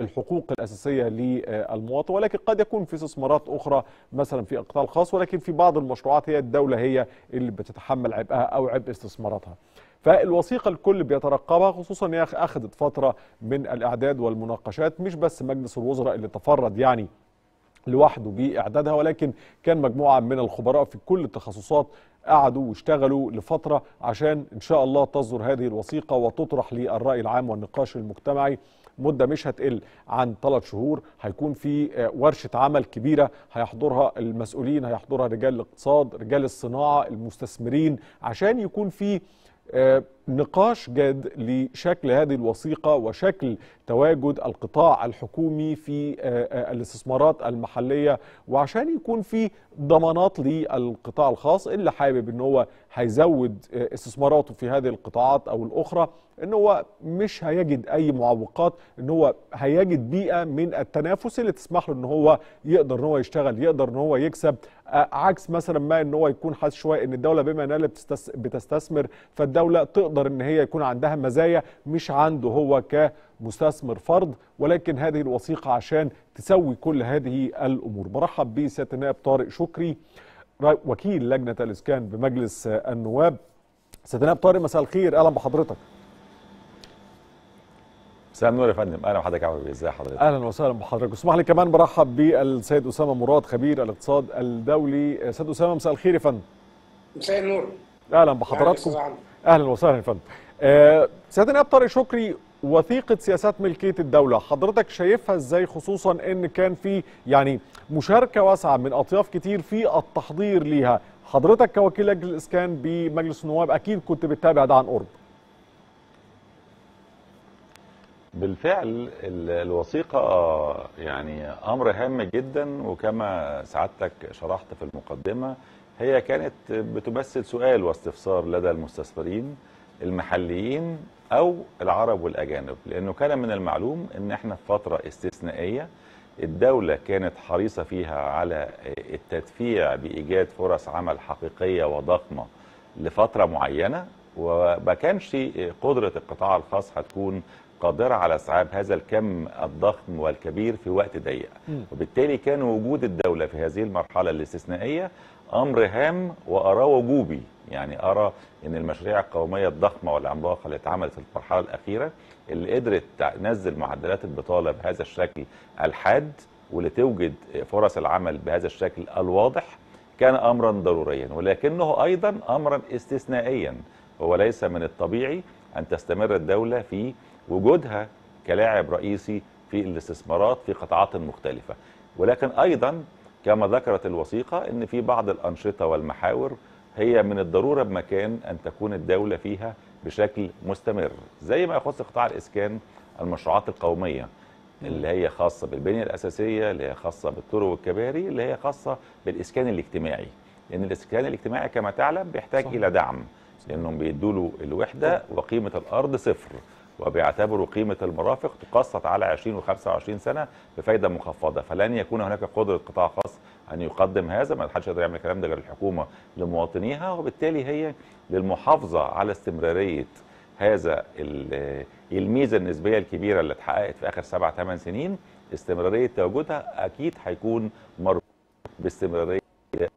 بالحقوق الأساسية للمواطن، ولكن قد يكون في استثمارات أخرى مثلا في القطاع الخاص، ولكن في بعض المشروعات هي الدولة هي اللي بتتحمل عبئها أو عبء استثماراتها. فالوثيقة الكل بيترقبها، خصوصا هي أخذت فترة من الإعداد والمناقشات، مش بس مجلس الوزراء اللي تفرد يعني لوحده بإعدادها، ولكن كان مجموعة من الخبراء في كل التخصصات قعدوا واشتغلوا لفترة عشان إن شاء الله تصدر هذه الوثيقة وتطرح للرأي العام والنقاش المجتمعي. مدة مش هتقل عن ثلاث شهور، هيكون في ورشة عمل كبيرة هيحضرها المسؤولين، هيحضرها رجال الاقتصاد، رجال الصناعة، المستثمرين، عشان يكون في نقاش جاد لشكل هذه الوثيقة وشكل تواجد القطاع الحكومي في الاستثمارات المحلية، وعشان يكون في ضمانات للقطاع الخاص اللي حابب ان هو هيزود استثماراته في هذه القطاعات او الاخرى، ان هو مش هيجد اي معوقات، ان هو هيجد بيئة من التنافس اللي تسمح له ان هو يقدر ان هو يشتغل، يقدر ان هو يكسب، عكس مثلا ما ان هو يكون حاسس شويه ان الدولة بما انها بتستثمر فالدولة تقدر ان هي يكون عندها مزايا مش عنده هو كمستثمر فرد. ولكن هذه الوثيقة عشان تسوي كل هذه الامور. برحب بسيادة النائب طارق شكري وكيل لجنة الاسكان بمجلس النواب. سيادة النائب طارق مساء الخير، اهلا بحضرتك. مساء النور يا فندم، اهلا بحضرتك يا عمرو بيه، ازي حضرتك؟ اهلا وسهلا بحضرتك، واسمح لي كمان برحب بالسيد اسامه مراد خبير الاقتصاد الدولي. سيد اسامه مساء الخير يا فندم. مساء النور. اهلا بحضراتكم. اهلا وسهلا يا فندم. آه سيادة النائب طارق شكري، وثيقه سياسات ملكيه الدوله حضرتك شايفها ازاي، خصوصا ان كان في يعني مشاركه واسعه من اطياف كتير في التحضير ليها؟ حضرتك كوكيل لجنه الاسكان بمجلس النواب اكيد كنت بتتابع ده عن قرب. بالفعل الوثيقة يعني أمر هام جدا، وكما سعادتك شرحت في المقدمة هي كانت بتمثل سؤال واستفسار لدى المستثمرين المحليين أو العرب والأجانب، لأنه كان من المعلوم أن احنا في فترة استثنائية الدولة كانت حريصة فيها على التدفيع بإيجاد فرص عمل حقيقية وضخمة لفترة معينة، وما كانش قدرة القطاع الخاص هتكون قادرة على إسعاب هذا الكم الضخم والكبير في وقت ضيق، وبالتالي كان وجود الدولة في هذه المرحلة الاستثنائية أمر هام وأراه وجوبي. يعني أرى أن المشاريع القومية الضخمة والعملاقة اللي اتعملت في المرحلة الأخيرة اللي قدرت تنزل معدلات البطالة بهذا الشكل الحاد واللي توجد فرص العمل بهذا الشكل الواضح كان أمرا ضروريا، ولكنه أيضا أمرا استثنائيا. هو ليس من الطبيعي أن تستمر الدولة في وجودها كلاعب رئيسي في الاستثمارات في قطاعات مختلفة، ولكن أيضا كما ذكرت الوثيقة أن في بعض الأنشطة والمحاور هي من الضرورة بمكان أن تكون الدولة فيها بشكل مستمر، زي ما يخص قطاع الإسكان المشروعات القومية اللي هي خاصة بالبنية الأساسية، اللي هي خاصة بالطرق والكباري، اللي هي خاصة بالإسكان الاجتماعي، لأن الإسكان الاجتماعي كما تعلم بيحتاج صح. إلى دعم، لأنهم بيدوا له الوحدة وقيمة الأرض صفر، وبيعتبروا قيمة المرافق تقسط على عشرين وخمسة وعشرين سنة بفايدة مخفضة، فلن يكون هناك قدرة قطاع خاص أن يقدم هذا، ما حدش يقدر يعمل الكلام ده غير الحكومة لمواطنيها، وبالتالي هي للمحافظة على استمرارية هذا الميزة النسبية الكبيرة اللي اتحققت في آخر سبع ثمان سنين، استمرارية تواجدها أكيد هيكون مربوط باستمرارية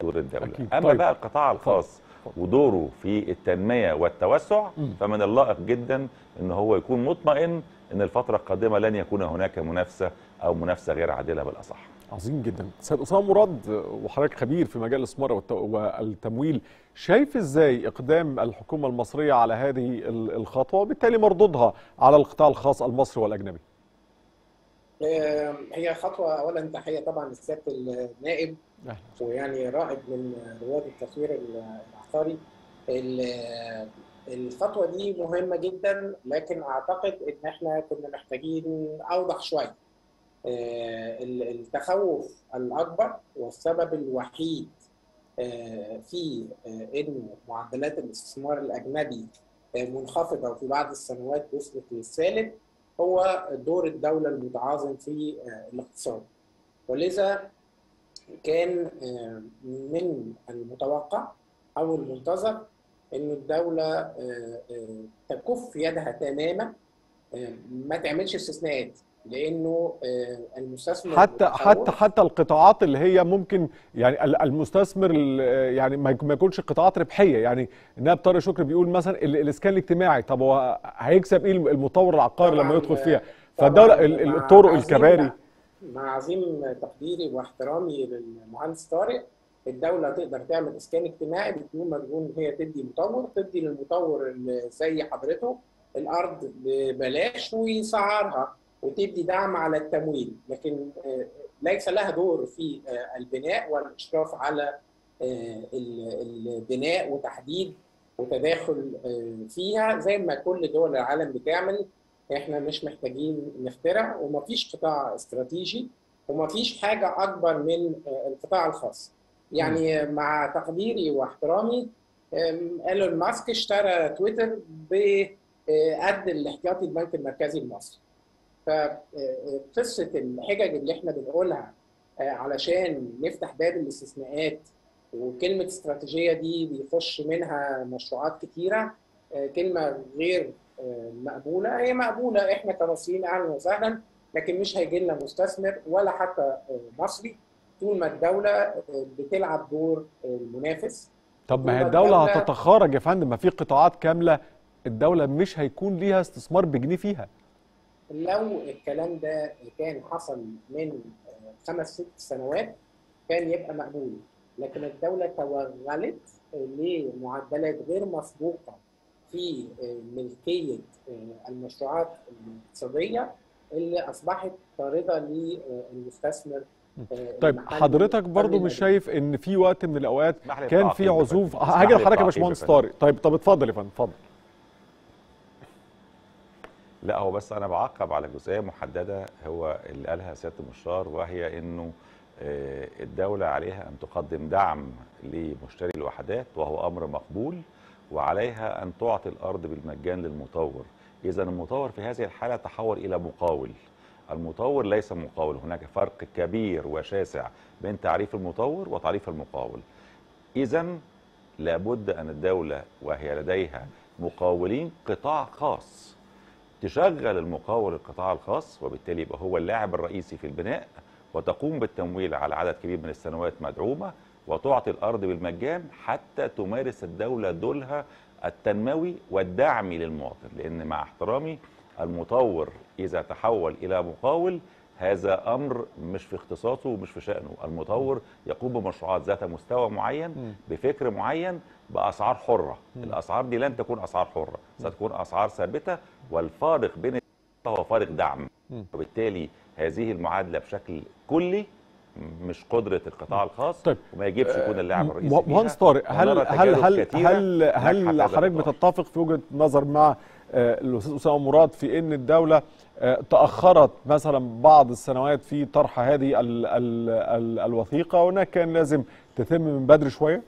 دور الدولة. أما طيب. بقى القطاع الخاص ودوره في التنمية والتوسع فمن اللائق جدا ان هو يكون مطمئن ان الفترة القادمة لن يكون هناك منافسة او منافسة غير عادلة بالاصح. عظيم جدا. سيد اسامه مراد وحضرتك خبير في مجال الاستثمار والتمويل، شايف ازاي اقدام الحكومه المصريه على هذه الخطوه وبالتالي مردودها على القطاع الخاص المصري والاجنبي؟ هي خطوه، اولا تحيه طبعا لسياده النائب ويعني رائد من رواد التسويق العقاري. الخطوه دي مهمه جدا، لكن اعتقد ان احنا كنا محتاجين اوضح شويه. التخوف الأكبر والسبب الوحيد في أن معدلات الاستثمار الأجنبي منخفضة وفي بعض السنوات وصلت للسالب هو دور الدولة المتعاظم في الاقتصاد، ولذا كان من المتوقع أو المنتظر أن الدولة تكف يدها تماما، ما تعملش استثناءات، لانه المستثمر حتى حتى حتى القطاعات اللي هي ممكن يعني المستثمر يعني ما يكونش قطاعات ربحيه. يعني النائب طارق شكري بيقول مثلا الاسكان الاجتماعي، طب هو هيكسب ايه المطور العقاري لما يدخل فيها؟ فالدوله الطرق الكباري، مع عظيم تقديري واحترامي للمهندس طارق، الدوله تقدر تعمل اسكان اجتماعي بدون ما تكون هي تدي مطور، تدي للمطور زي حضرته الارض ببلاش ويسعرها وتبدي دعم على التمويل، لكن ليس لها دور في البناء والاشراف على البناء وتحديد وتداخل فيها زي ما كل دول العالم بتعمل. احنا مش محتاجين نخترع، ومفيش قطاع استراتيجي ومفيش حاجه اكبر من القطاع الخاص. يعني مع تقديري واحترامي ايلون ماسك اشترى تويتر بقد الاحتياطي البنك المركزي المصري. فقصه الحجج اللي احنا بنقولها علشان نفتح باب الاستثناءات، وكلمه استراتيجيه دي بيخش منها مشروعات كتيره، كلمه غير مقبوله. هي مقبوله احنا كمصريين اهلا وسهلا، لكن مش هيجي لنا مستثمر ولا حتى مصري طول ما الدوله بتلعب دور المنافس. طب ما هي الدوله هتتخارج يا فندم، ما في قطاعات كامله الدوله مش هيكون ليها استثمار بجنيه فيها. لو الكلام ده كان حصل من خمس ست سنوات كان يبقى مقبول، لكن الدولة توغلت لمعدلات غير مسبوقة في ملكية المشروعات الاقتصادية اللي أصبحت طاردة للمستثمر. طيب حضرتك برضو مش شايف ان في وقت من الأوقات كان في عزوف؟ هاجي لحضرتك يا باشمهندس طارق. طيب طب اتفضل يا فندم اتفضل. لا هو بس أنا بعقب على جزئية محددة هو اللي قالها سيادة المستشار، وهي إنه الدولة عليها أن تقدم دعم لمشتري الوحدات وهو أمر مقبول، وعليها أن تعطي الأرض بالمجان للمطور. إذا المطور في هذه الحالة تحول إلى مقاول. المطور ليس مقاول، هناك فرق كبير وشاسع بين تعريف المطور وتعريف المقاول. إذا لابد أن الدولة وهي لديها مقاولين قطاع خاص تشغل المقاول القطاع الخاص، وبالتالي يبقى هو اللاعب الرئيسي في البناء، وتقوم بالتمويل على عدد كبير من السنوات مدعومة، وتعطي الأرض بالمجان حتى تمارس الدولة دورها التنموي والدعمي للمواطن. لأن مع احترامي المطور إذا تحول إلى مقاول هذا أمر مش في اختصاصه ومش في شأنه. المطور يقوم بمشروعات ذات مستوى معين بفكر معين بأسعار حرة. الأسعار دي لن تكون أسعار حرة، ستكون أسعار ثابتة، والفارق بين هو فارق دعم. وبالتالي هذه المعادلة بشكل كلي مش قدرة القطاع الخاص. طيب. وما يجبش يكون اللاعب الرئيسي. مهندس طارق، هل هل هل هل هل حضرتك بتتفق في وجهة نظر مع الأستاذ أسامة مراد في أن الدولة تأخرت مثلا بعض السنوات في طرح هذه ال ال ال الوثيقة، وهناك كان لازم تتم من بدري شوية؟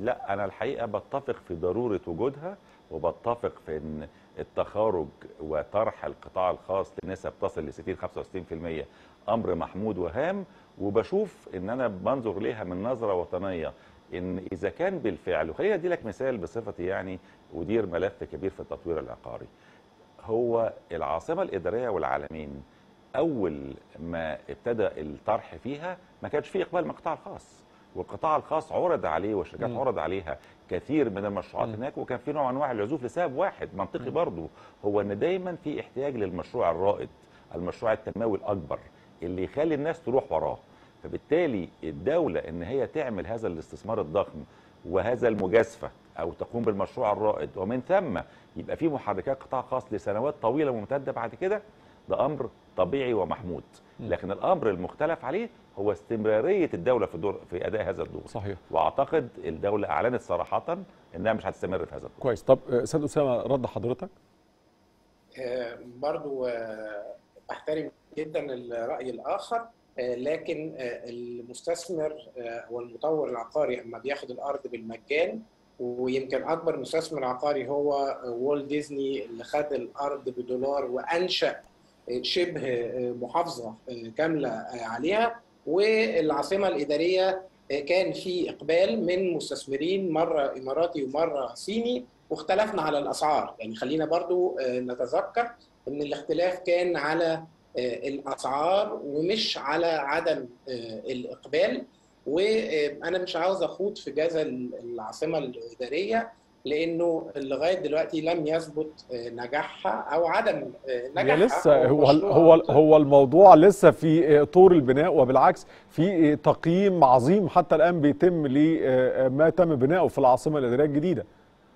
لا أنا الحقيقة بتفق في ضرورة وجودها، وبتفق في أن التخارج وطرح القطاع الخاص لنسب تصل لستين خمسة وستين بالمية أمر محمود وهام. وبشوف أن أنا بنظر ليها من نظرة وطنية، إن إذا كان بالفعل، وخليني أدي لك مثال بصفتي يعني مدير ملف كبير في التطوير العقاري. هو العاصمة الإدارية والعالمين أول ما ابتدى الطرح فيها ما كانش فيه إقبال من القطاع الخاص، والقطاع الخاص عرض عليه والشركات عرض عليها كثير من المشروعات م. هناك، وكان في نوع من انواع العزوف لسبب واحد منطقي برضه، هو ان دايما في احتياج للمشروع الرائد المشروع التنموي الأكبر اللي يخلي الناس تروح وراه. فبالتالي الدولة إن هي تعمل هذا الاستثمار الضخم وهذا المجازفة أو تقوم بالمشروع الرائد ومن ثم يبقى في محركات قطاع خاص لسنوات طويلة ممتدة بعد كده، ده أمر طبيعي ومحمود. لكن الأمر المختلف عليه هو استمرارية الدولة في دور في أداء هذا الدور. صحيح. وأعتقد الدولة أعلنت صراحة إنها مش هتستمر في هذا الدور. كويس. طب أستاذ أسامة، رد حضرتك؟ آه برضو آه بحترم جدا الرأي الآخر، آه لكن آه المستثمر آه والمطور العقاري أما بياخد الأرض بالمجان، ويمكن أكبر مستثمر عقاري هو وولت ديزني اللي خد الأرض بدولار وأنشأ شبه محافظة كاملة عليها، والعاصمة الإدارية كان في إقبال من مستثمرين مرة إماراتي ومرة صيني، واختلفنا على الأسعار. يعني خلينا برضو نتذكر إن الاختلاف كان على الأسعار ومش على عدم الإقبال. وأنا مش عاوز أخوض في جزء العاصمة الإدارية لانه لغايه دلوقتي لم يثبت نجاحها او عدم نجاحها. لسه هو هو هو الموضوع لسه في طور البناء، وبالعكس في تقييم عظيم حتى الان بيتم لما تم بناؤه في العاصمه الاداريه الجديده.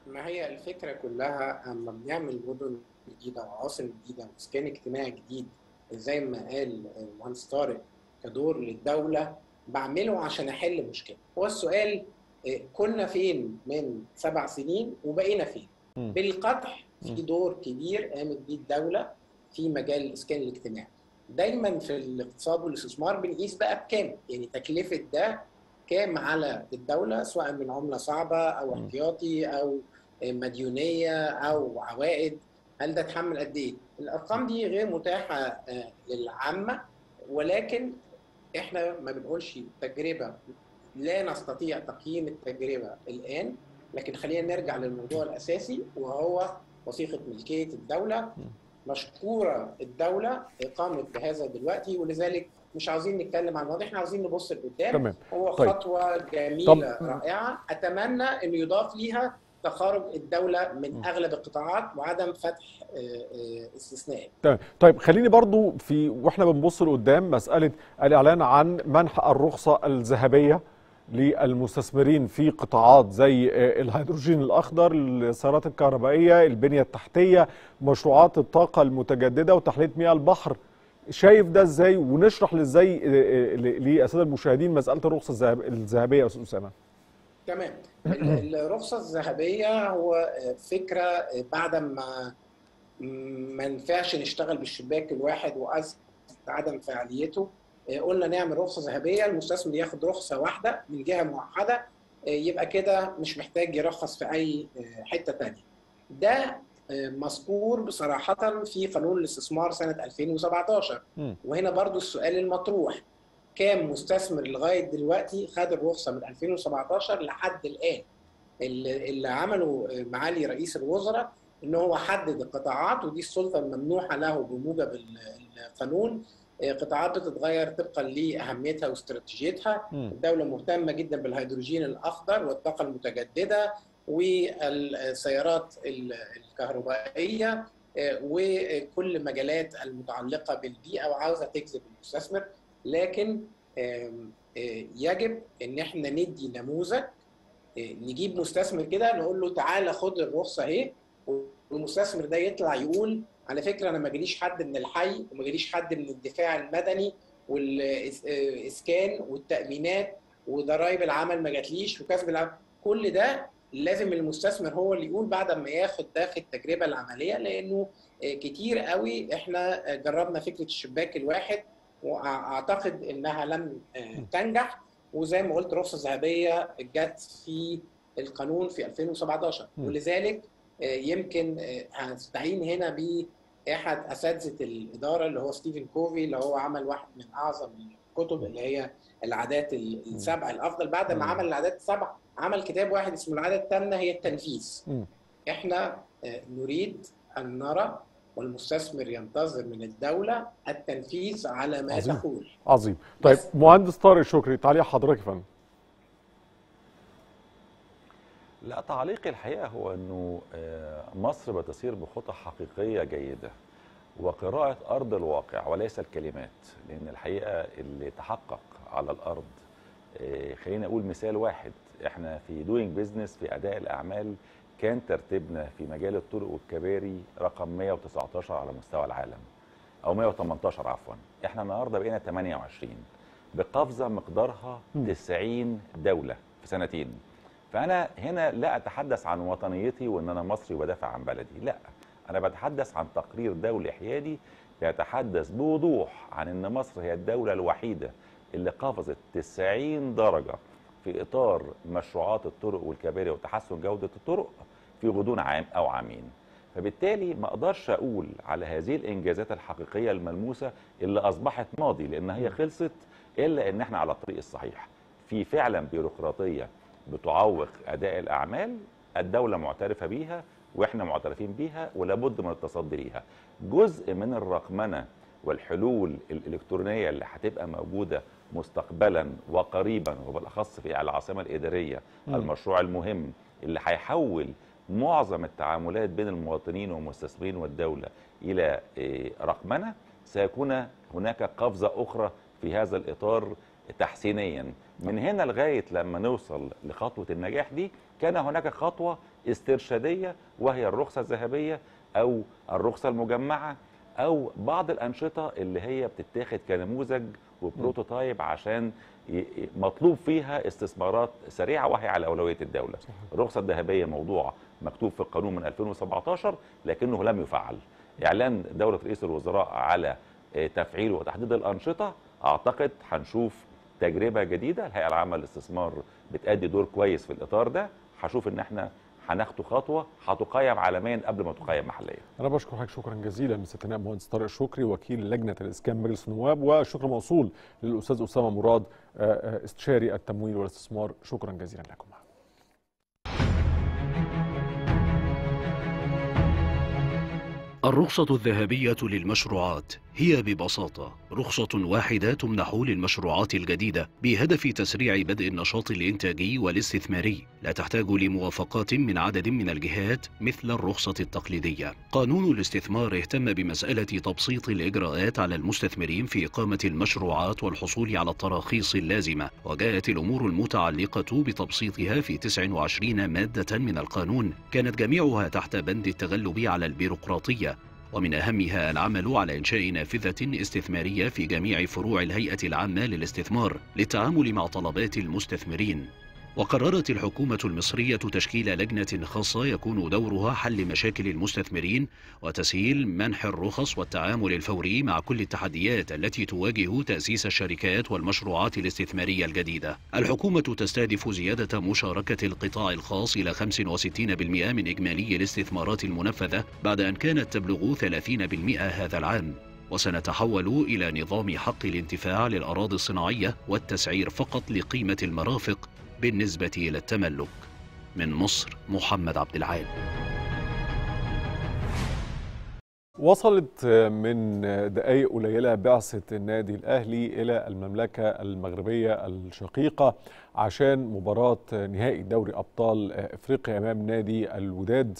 ما هي الفكره كلها اما بنعمل مدن جديده وعواصم جديده واسكان اجتماعي جديد زي ما قال المهندس طارق كدور للدوله، بعمله عشان احل مشكله. هو السؤال كنا فين من سبع سنين وبقينا فين؟ بالقطع في دور كبير قامت بيه الدوله في مجال الاسكان الاجتماعي. دايما في الاقتصاد والاستثمار بنقيس بقى بكام؟ يعني تكلفه ده كام على الدوله، سواء من عمله صعبه او احتياطي او مديونيه او عوائد، هل ده اتحمل قد ايه؟ الارقام دي غير متاحه للعامه، ولكن احنا ما بنقولش تجربه، لا نستطيع تقييم التجربة الآن. لكن خلينا نرجع للموضوع الأساسي وهو وثيقة ملكية الدولة. مشكورة الدولة قامت بهذا دلوقتي، ولذلك مش عاوزين نتكلم عن الماضي، احنا عاوزين نبص لقدام. هو خطوة طيب. جميلة طب. رائعة، أتمنى أن يضاف ليها تخارج الدولة من أغلب القطاعات وعدم فتح استثنائي. طيب. طيب خليني برضو في وإحنا بنبص لقدام مسألة الإعلان عن منح الرخصة الذهبية للمستثمرين في قطاعات زي الهيدروجين الأخضر، السيارات الكهربائية، البنية التحتية، مشروعات الطاقة المتجددة وتحلية مياه البحر. شايف ده إزاي؟ ونشرح إزاي للسادة المشاهدين مسألة الرخصة الذهبية يا أستاذ أسامة. تمام. الرخصة الذهبية هو فكرة بعد ما ما ينفعش نشتغل بالشباك الواحد وأزمة عدم فعاليته، قلنا نعمل رخصه ذهبيه، المستثمر ياخد رخصه واحده من جهه موحده، يبقى كده مش محتاج يرخص في اي حته ثانيه. ده مذكور بصراحه في قانون الاستثمار سنه ألفين وسبعتاشر. وهنا برضو السؤال المطروح، كام مستثمر لغايه دلوقتي خد الرخصه من ألفين وسبعتاشر لحد الان؟ اللي عمله معالي رئيس الوزراء ان هو حدد القطاعات، ودي السلطه الممنوحه له بموجب القانون. قطاعات بتتغير طبقا لاهميتها واستراتيجيتها. الدوله مهتمه جدا بالهيدروجين الاخضر والطاقه المتجدده والسيارات الكهربائيه وكل مجالات المتعلقه بالبيئه، وعاوزه تجذب المستثمر. لكن يجب ان احنا ندي نموذج، نجيب مستثمر كده نقول له تعالى خد الرخصه اهي، والمستثمر ده يطلع يقول على فكره انا ما جاليش حد من الحي وما جاليش حد من الدفاع المدني والاسكان والتامينات وضرايب العمل ما جاتليش وكسب العمل. كل ده لازم المستثمر هو اللي يقول بعد ما ياخد ده في التجربه العمليه، لانه كتير قوي احنا جربنا فكره الشباك الواحد واعتقد انها لم تنجح. وزي ما قلت الرخصه الذهبيه جت في القانون في ألفين وسبعتاشر، ولذلك يمكن هنستعين هنا بأحد أساتذة الإدارة اللي هو ستيفن كوفي، اللي هو عمل واحد من أعظم الكتب اللي هي العادات السبع الأفضل. بعد ما عمل العادات السبع عمل كتاب واحد اسمه العادة الثامنة، هي التنفيذ. إحنا نريد أن نرى والمستثمر ينتظر من الدولة التنفيذ على ما عظيم. تقول عظيم. طيب مهندس طارق شكري، تعليق حضرتك يا فندم. لا، تعليقي الحقيقة هو أنه مصر بتسير بخطى حقيقية جيدة. وقراءة أرض الواقع وليس الكلمات، لأن الحقيقة اللي تحقق على الأرض، خلينا أقول مثال واحد، إحنا في دوينج بيزنس في أداء الأعمال كان ترتيبنا في مجال الطرق والكباري رقم مئة وتسعة عشر على مستوى العالم، أو مئة وثمانية عشر عفوا، إحنا النهاردة بقينا ثمانية وعشرين بقفزة مقدارها تسعين دولة في سنتين. فأنا هنا لا أتحدث عن وطنيتي وأن أنا مصري وبدافع عن بلدي، لا، أنا بتحدث عن تقرير دولي حيادي يتحدث بوضوح عن أن مصر هي الدولة الوحيدة اللي قفزت تسعين درجة في إطار مشروعات الطرق والكباري وتحسن جودة الطرق في غضون عام أو عامين. فبالتالي ما أقدرش أقول على هذه الإنجازات الحقيقية الملموسة اللي أصبحت ماضي، لأن هي خلصت، إلا أن احنا على الطريق الصحيح. في فعلا بيروقراطية بتعوق أداء الأعمال، الدولة معترفة بيها واحنا معترفين بيها ولابد من التصدي ليها. جزء من الرقمنه والحلول الالكترونيه اللي هتبقى موجوده مستقبلا وقريبا، وبالاخص في العاصمه الاداريه، المشروع المهم اللي هيحول معظم التعاملات بين المواطنين والمستثمرين والدوله الى رقمنه، سيكون هناك قفزه اخرى في هذا الاطار تحسينيا. من هنا لغايه لما نوصل لخطوه النجاح دي، كان هناك خطوه استرشاديه وهي الرخصه الذهبيه او الرخصه المجمعه، او بعض الانشطه اللي هي بتتاخد كنموذج وبروتوتايب عشان مطلوب فيها استثمارات سريعه وهي على اولويه الدوله. الرخصه الذهبيه موضوع مكتوب في القانون من ألفين وسبعة عشر لكنه لم يفعل. اعلان دوله رئيس الوزراء على تفعيل وتحديد الانشطه، اعتقد هنشوف تجربه جديده. الهيئه العامه للاستثمار بتأدي دور كويس في الاطار ده، هشوف ان احنا هناخدوا خطوه هتقيم عالميا قبل ما تقيم محليا. انا بشكر حضرتك شكرا جزيلا مستر نائب مهندس طارق شكري، وكيل لجنه الاسكان مجلس النواب، وشكر موصول للاستاذ اسامه مراد استشاري التمويل والاستثمار، شكرا جزيلا لكم. الرخصة الذهبية للمشروعات هي ببساطة رخصة واحدة تمنح للمشروعات الجديدة بهدف تسريع بدء النشاط الإنتاجي والاستثماري، لا تحتاج لموافقات من عدد من الجهات مثل الرخصة التقليدية. قانون الاستثمار اهتم بمسألة تبسيط الإجراءات على المستثمرين في إقامة المشروعات والحصول على التراخيص اللازمة، وجاءت الأمور المتعلقة بتبسيطها في تسع وعشرين مادة من القانون، كانت جميعها تحت بند التغلب على البيروقراطية، ومن أهمها العمل على إنشاء نافذة استثمارية في جميع فروع الهيئة العامة للاستثمار للتعامل مع طلبات المستثمرين. وقررت الحكومة المصرية تشكيل لجنة خاصة يكون دورها حل مشاكل المستثمرين وتسهيل منح الرخص والتعامل الفوري مع كل التحديات التي تواجه تأسيس الشركات والمشروعات الاستثمارية الجديدة. الحكومة تستهدف زيادة مشاركة القطاع الخاص إلى خمسة وستين بالمئة من إجمالي الاستثمارات المنفذة بعد أن كانت تبلغ ثلاثين بالمئة هذا العام، وسنتحول إلى نظام حق الانتفاع للأراضي الصناعية والتسعير فقط لقيمة المرافق بالنسبة إلى التملك. من مصر محمد عبد العال. وصلت من دقائق قليلة بعثة النادي الأهلي إلى المملكة المغربية الشقيقة عشان مباراة نهائي دوري أبطال إفريقيا أمام نادي الوداد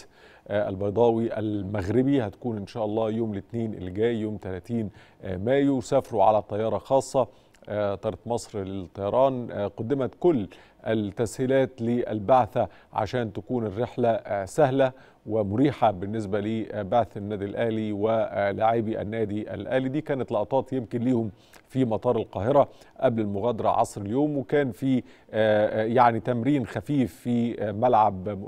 البيضاوي المغربي، هتكون إن شاء الله يوم الاثنين اللي جاي يوم ثلاثين مايو. سافروا على طيارة خاصة طيارة مصر للطيران، قدمت كل التسهيلات للبعثة عشان تكون الرحلة سهلة ومريحة بالنسبة لبعث النادي الأهلي ولاعبي النادي الأهلي. دي كانت لقطات يمكن ليهم في مطار القاهرة قبل المغادرة عصر اليوم، وكان في يعني تمرين خفيف في ملعب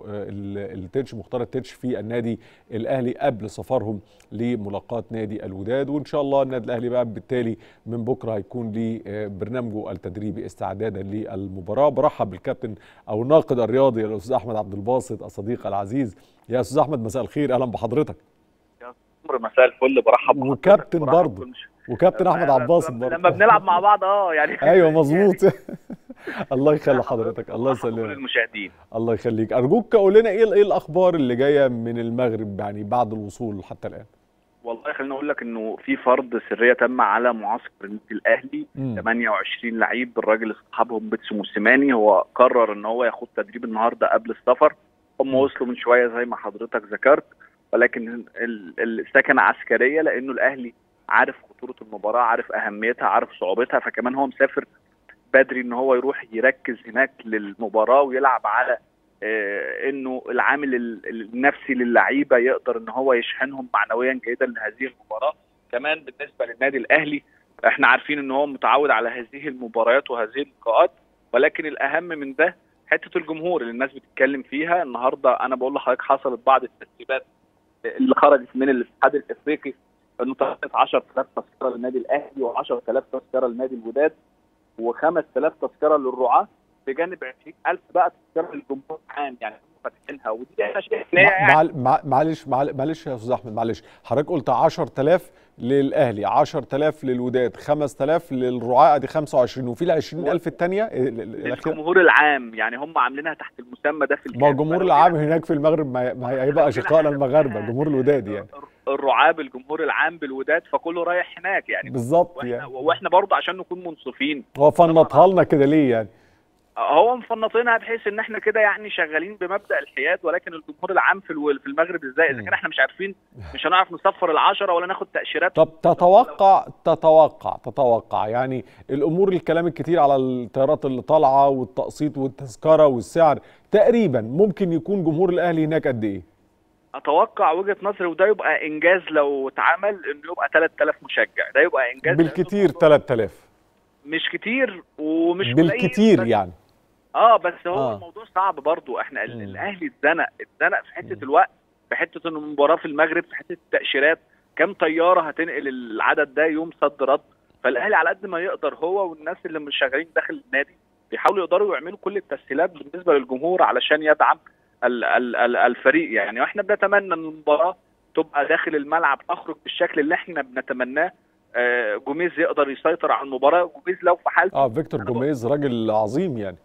التتش مختار التتش في النادي الأهلي قبل سفرهم لملاقاة نادي الوداد. وإن شاء الله النادي الأهلي بقى بالتالي من بكرة هيكون لبرنامجه التدريبي استعدادا للمباراة. برحب بالكابتن أو الناقد الرياضي الأستاذ أحمد عبد الباسط الصديق العزيز. يا استاذ احمد مساء الخير، اهلا بحضرتك. يا عمر مساء الفل، برحب وكابتن برضه وكابتن احمد عبد الباسط برضه لما بنلعب مع بعض اه يعني ايوه مظبوط الله يخلي حضرتك، الله يسلمك كل المشاهدين، الله يخليك. ارجوك قول لنا ايه ايه الاخبار اللي جايه من المغرب يعني بعد الوصول حتى الان؟ والله خليني اقول لك انه في فرض سريه تم على معسكر النادي الاهلي، ثمانية وعشرين لعيب الراجل اصحابهم بيتسو موسيماني، هو قرر ان هو ياخد تدريب النهارده قبل السفر. هم وصلوا من شويه زي ما حضرتك ذكرت، ولكن السكنه عسكريه لانه الاهلي عارف خطوره المباراه، عارف اهميتها، عارف صعوبتها، فكمان هو مسافر بدري ان هو يروح يركز هناك للمباراه ويلعب على انه العامل النفسي للعيبه يقدر ان هو يشحنهم معنويا جيدا لهذه المباراه. كمان بالنسبه للنادي الاهلي احنا عارفين ان هو متعود على هذه المباريات وهذه اللقاءات، ولكن الاهم من ده حته الجمهور اللي الناس بتتكلم فيها النهارده. انا بقول لحضرتك حصلت بعض التسريبات اللي خرجت من الاتحاد الافريقي انه طلعت عشرة آلاف تذكره للنادي الاهلي وعشرة آلاف تذكره لنادي الوداد وخمسة آلاف تذكره للرعاه بجانب عشرين ألف بقى تذكره للجمهور عام، يعني فاتحينها ودي يعني معلش معلش يا استاذ احمد معلش حضرتك قلت عشرة آلاف للاهلي، عشرة آلاف للوداد، خمسة آلاف للرعاه، ادي خمسة وعشرين، وفي ال عشرين ألف الثانيه الجمهور العام، يعني هم عاملينها تحت المسمى ده. في ما الجمهور العام هناك في المغرب ما هيبقى اشقائنا المغاربه جمهور الوداد، يعني الرعاه بالجمهور العام بالوداد فكله رايح هناك يعني بالظبط يعني. واحنا برضه عشان نكون منصفين هو فنطها لنا كده ليه يعني؟ هو مفنطينها بحيث ان احنا كده يعني شغالين بمبدا الحياد، ولكن الجمهور العام في في المغرب ازاي؟ اذا كان احنا مش عارفين مش هنعرف نصفر العشرة ولا ناخد تاشيرات. طب تتوقع تتوقع تتوقع يعني الامور الكلام الكتير على الطيارات اللي طالعه والتقسيط والتذكره والسعر، تقريبا ممكن يكون جمهور الاهلي هناك قد ايه؟ اتوقع وجهه نظري وده يبقى انجاز لو اتعمل انه يبقى ثلاثة آلاف مشجع، ده يبقى انجاز بالكتير. ثلاثة آلاف مش كتير ومش قليل بالكتير يعني. اه بس هو آه. الموضوع صعب برضو. احنا م. الاهلي اتزنق اتزنق في حته م. الوقت، في حته انه المباراه في المغرب، في حته التاشيرات، كم طياره هتنقل العدد ده يوم صد رد. فالاهلي على قد ما يقدر هو والناس اللي مش شغالين داخل النادي بيحاولوا يقدروا يعملوا كل التسهيلات بالنسبه للجمهور علشان يدعم ال ال ال الفريق يعني. واحنا بنتمنى ان المباراه تبقى داخل الملعب تخرج بالشكل اللي احنا بنتمناه. آه جوميز يقدر يسيطر على المباراه. جوميز لو في حالته اه فيكتور جوميز راجل عظيم يعني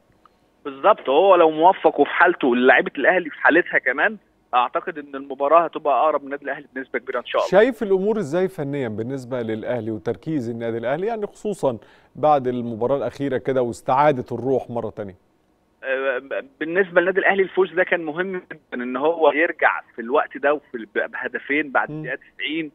بالظبط. هو لو موفق وفي حالته ولاعيبه الاهلي في حالتها كمان، اعتقد ان المباراه هتبقى اقرب للنادي الاهلي بنسبه كبيره ان شاء الله. شايف الامور ازاي فنيا بالنسبه للاهلي وتركيز النادي الاهلي يعني خصوصا بعد المباراه الاخيره كده واستعاده الروح مره ثانيه؟ بالنسبه للنادي الاهلي الفوز ده كان مهم جدا ان هو يرجع في الوقت ده وفي بهدفين بعد الدقيقه تسعين.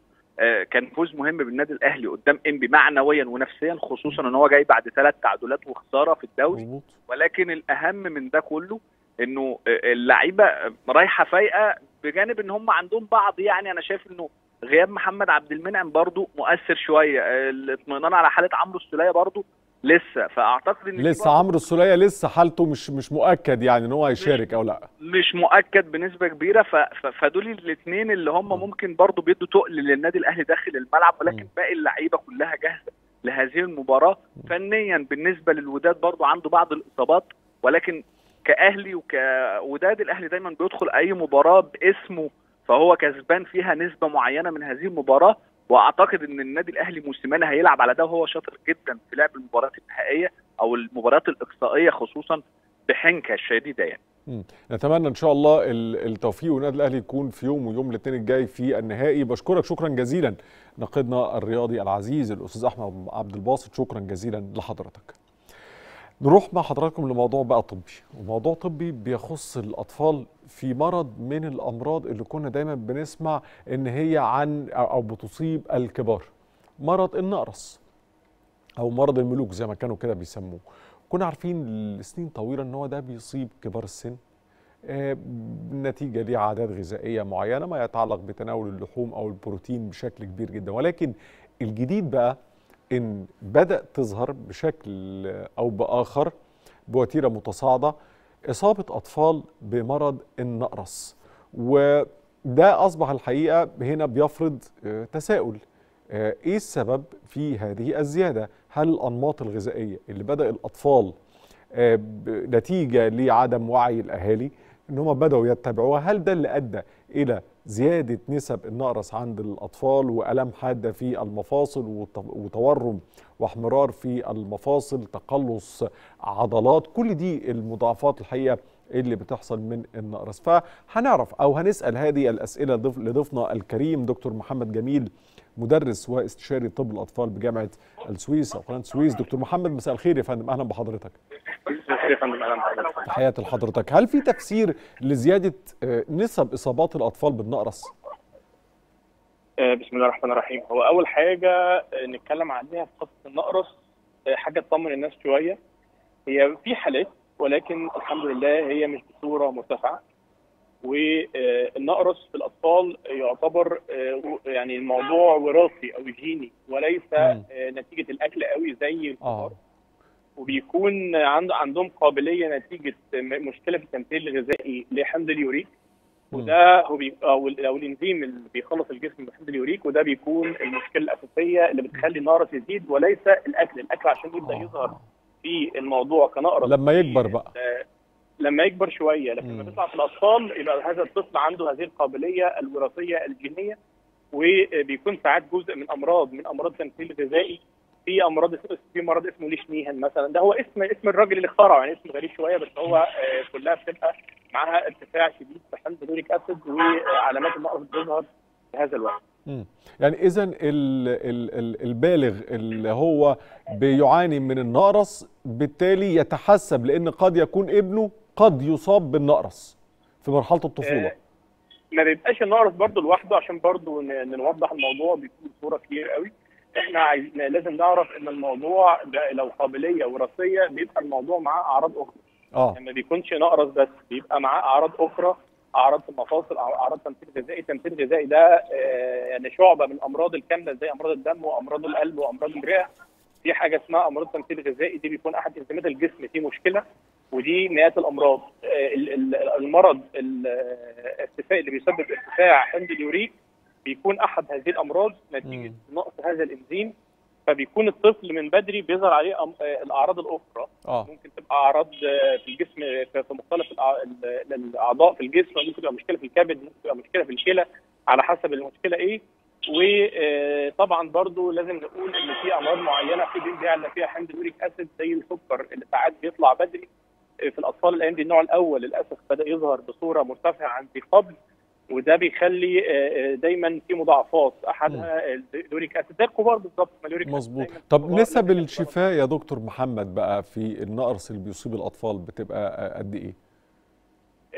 كان فوز مهم بالنادي الاهلي قدام انبي معنويا ونفسيا، خصوصا ان هو جاي بعد ثلاث تعادلات وخساره في الدوري. ولكن الاهم من ده كله انه اللعيبه رايحه فايقه بجانب ان هم عندهم بعض يعني. انا شايف انه غياب محمد عبد المنعم برضو مؤثر شويه، الاطمئنان على حاله عمرو السوليه برضو لسه. فاعتقد ان لسه عمرو السوليه لسه حالته مش مش مؤكد يعني ان هو هيشارك او لا، مش مؤكد بنسبه كبيره. فدول الاثنين اللي هم ممكن برضو بيدوا تقل للنادي الاهلي داخل الملعب، ولكن باقي اللعيبه كلها جاهزه لهذه المباراه. فنيا بالنسبه للوداد برضو عنده بعض الاصابات، ولكن كاهلي وكوداد الاهلي دايما بيدخل اي مباراه باسمه فهو كسبان فيها نسبه معينه من هذه المباراه. واعتقد ان النادي الاهلي موسيماني هيلعب على ده وهو شاطر جدا في لعب المباريات النهائيه او المباريات الاقصائيه خصوصا بحنكه شديده يعني. مم. نتمنى ان شاء الله التوفيق والنادي الاهلي يكون في يوم ويوم الاثنين الجاي في النهائي. بشكرك شكرا جزيلا ناقدنا الرياضي العزيز الاستاذ احمد عبد الباسط، شكرا جزيلا لحضرتك. نروح مع حضراتكم لموضوع بقى طبي، وموضوع طبي بيخص الأطفال في مرض من الأمراض اللي كنا دايما بنسمع إن هي عن أو بتصيب الكبار، مرض النقرس أو مرض الملوك زي ما كانوا كده بيسموه. كنا عارفين لسنين طويلة إن هو ده بيصيب كبار السن نتيجة لعادات غذائية معينة ما يتعلق بتناول اللحوم أو البروتين بشكل كبير جدا. ولكن الجديد بقى إن بدأ تظهر بشكل أو بآخر بوتيرة متصاعدة إصابة أطفال بمرض النقرس، وده أصبح الحقيقة هنا بيفرض تساؤل: إيه السبب في هذه الزيادة؟ هل الأنماط الغذائية اللي بدأ الأطفال نتيجة لعدم وعي الأهالي إنهم بدأوا يتبعوها هل ده اللي أدى إلى زيادة نسب النقرس عند الأطفال وألم حادة في المفاصل وتورم واحمرار في المفاصل، تقلص عضلات، كل دي المضاعفات الحقيقة اللي بتحصل من النقرس؟ فهنعرف أو هنسأل هذه الأسئلة لضيفنا الكريم دكتور محمد جميل، مدرس واستشاري طب الأطفال بجامعة السويس أو قناة السويس. دكتور محمد مساء الخير يا فندم، أهلا بحضرتك. تحياتي لحضرتك. هل في تفسير لزيادة نسب إصابات الأطفال بالنقرس؟ بسم الله الرحمن الرحيم. هو اول حاجه نتكلم عليها في قصه النقرس، حاجه تطمن الناس شويه. هي في حالات ولكن الحمد لله هي مش بصوره مرتفعه، والنقرس في الاطفال يعتبر يعني الموضوع وراثي او جيني وليس نتيجه الاكل قوي زي الكبار، وبيكون عندهم قابليه نتيجه مشكله في التمثيل الغذائي لحمض اليوريك، وده هو بي... او الانزيم اللي بيخلص الجسم بحمض اليوريك، وده بيكون المشكله الاساسيه اللي بتخلي النقرس يزيد وليس الاكل. الاكل عشان يبدا يظهر في الموضوع كنقرس لما يكبر بقى، لما يكبر شويه، لكن لما بيطلع في الاطفال يبقى هذا الطفل عنده هذه القابليه الوراثيه الجينيه، وبيكون ساعات جزء من امراض من امراض التمثيل الغذائي. في امراض في مرض اسمه ليشنيهن مثلا، ده هو اسم اسم الراجل اللي اخترعه، يعني اسم غريب شويه بس هو كلها بتبقى معاها ارتفاع شديد في حمض اليوريك اسيد، وعلامات النقرس بتظهر في هذا الوقت. امم يعني اذا البالغ اللي هو بيعاني من النقرس بالتالي يتحسب، لان قد يكون ابنه قد يصاب بالنقرس في مرحله الطفوله. آه ما بيبقاش النقرس برضه لوحده، عشان برضه نوضح الموضوع بيكون صوره كبيره قوي. احنا عايزين لازم نعرف ان الموضوع لو قابليه وراثيه بيبقى الموضوع معاه اعراض اخرى. اه يعني ما بيكونش نقرس بس، بيبقى معاه اعراض اخرى، اعراض في المفاصل، اعراض تمثيل غذائي. التمثيل الغذائي ده آه يعني شعبه من الامراض الكامله زي امراض الدم وامراض القلب وامراض الرئه. في حاجه اسمها امراض تمثيل غذائي، دي بيكون احد انسمات الجسم فيه مشكله، ودي مئات الامراض. آه المرض الارتفاع اللي بيسبب ارتفاع حمض اليوريك بيكون احد هذه الامراض نتيجه نقص هذا الانزيم، فبيكون الطفل من بدري بيظهر عليه أم... الاعراض الاخرى. آه. ممكن تبقى اعراض في الجسم في مختلف الاعضاء في الجسم، ممكن تبقى مشكله في الكبد، ممكن تبقى مشكله في الكلى على حسب المشكله ايه. وطبعا برضو لازم نقول ان في امراض معينه في دين بيعلى فيها حمض اليوريك اسيد زي السكر اللي ساعات بيطلع بدري في الاطفال. الايام دي النوع الاول للاسف بدا يظهر بصوره مرتفعه عن ذي قبل، وده بيخلي دايما في مضاعفات، احدها اليوريك اسيد. ده الكبار بالظبط اليوريك اسيد مظبوط. طب نسب الشفاء يا دكتور محمد بقى في النقرس اللي بيصيب الاطفال بتبقى قد ايه؟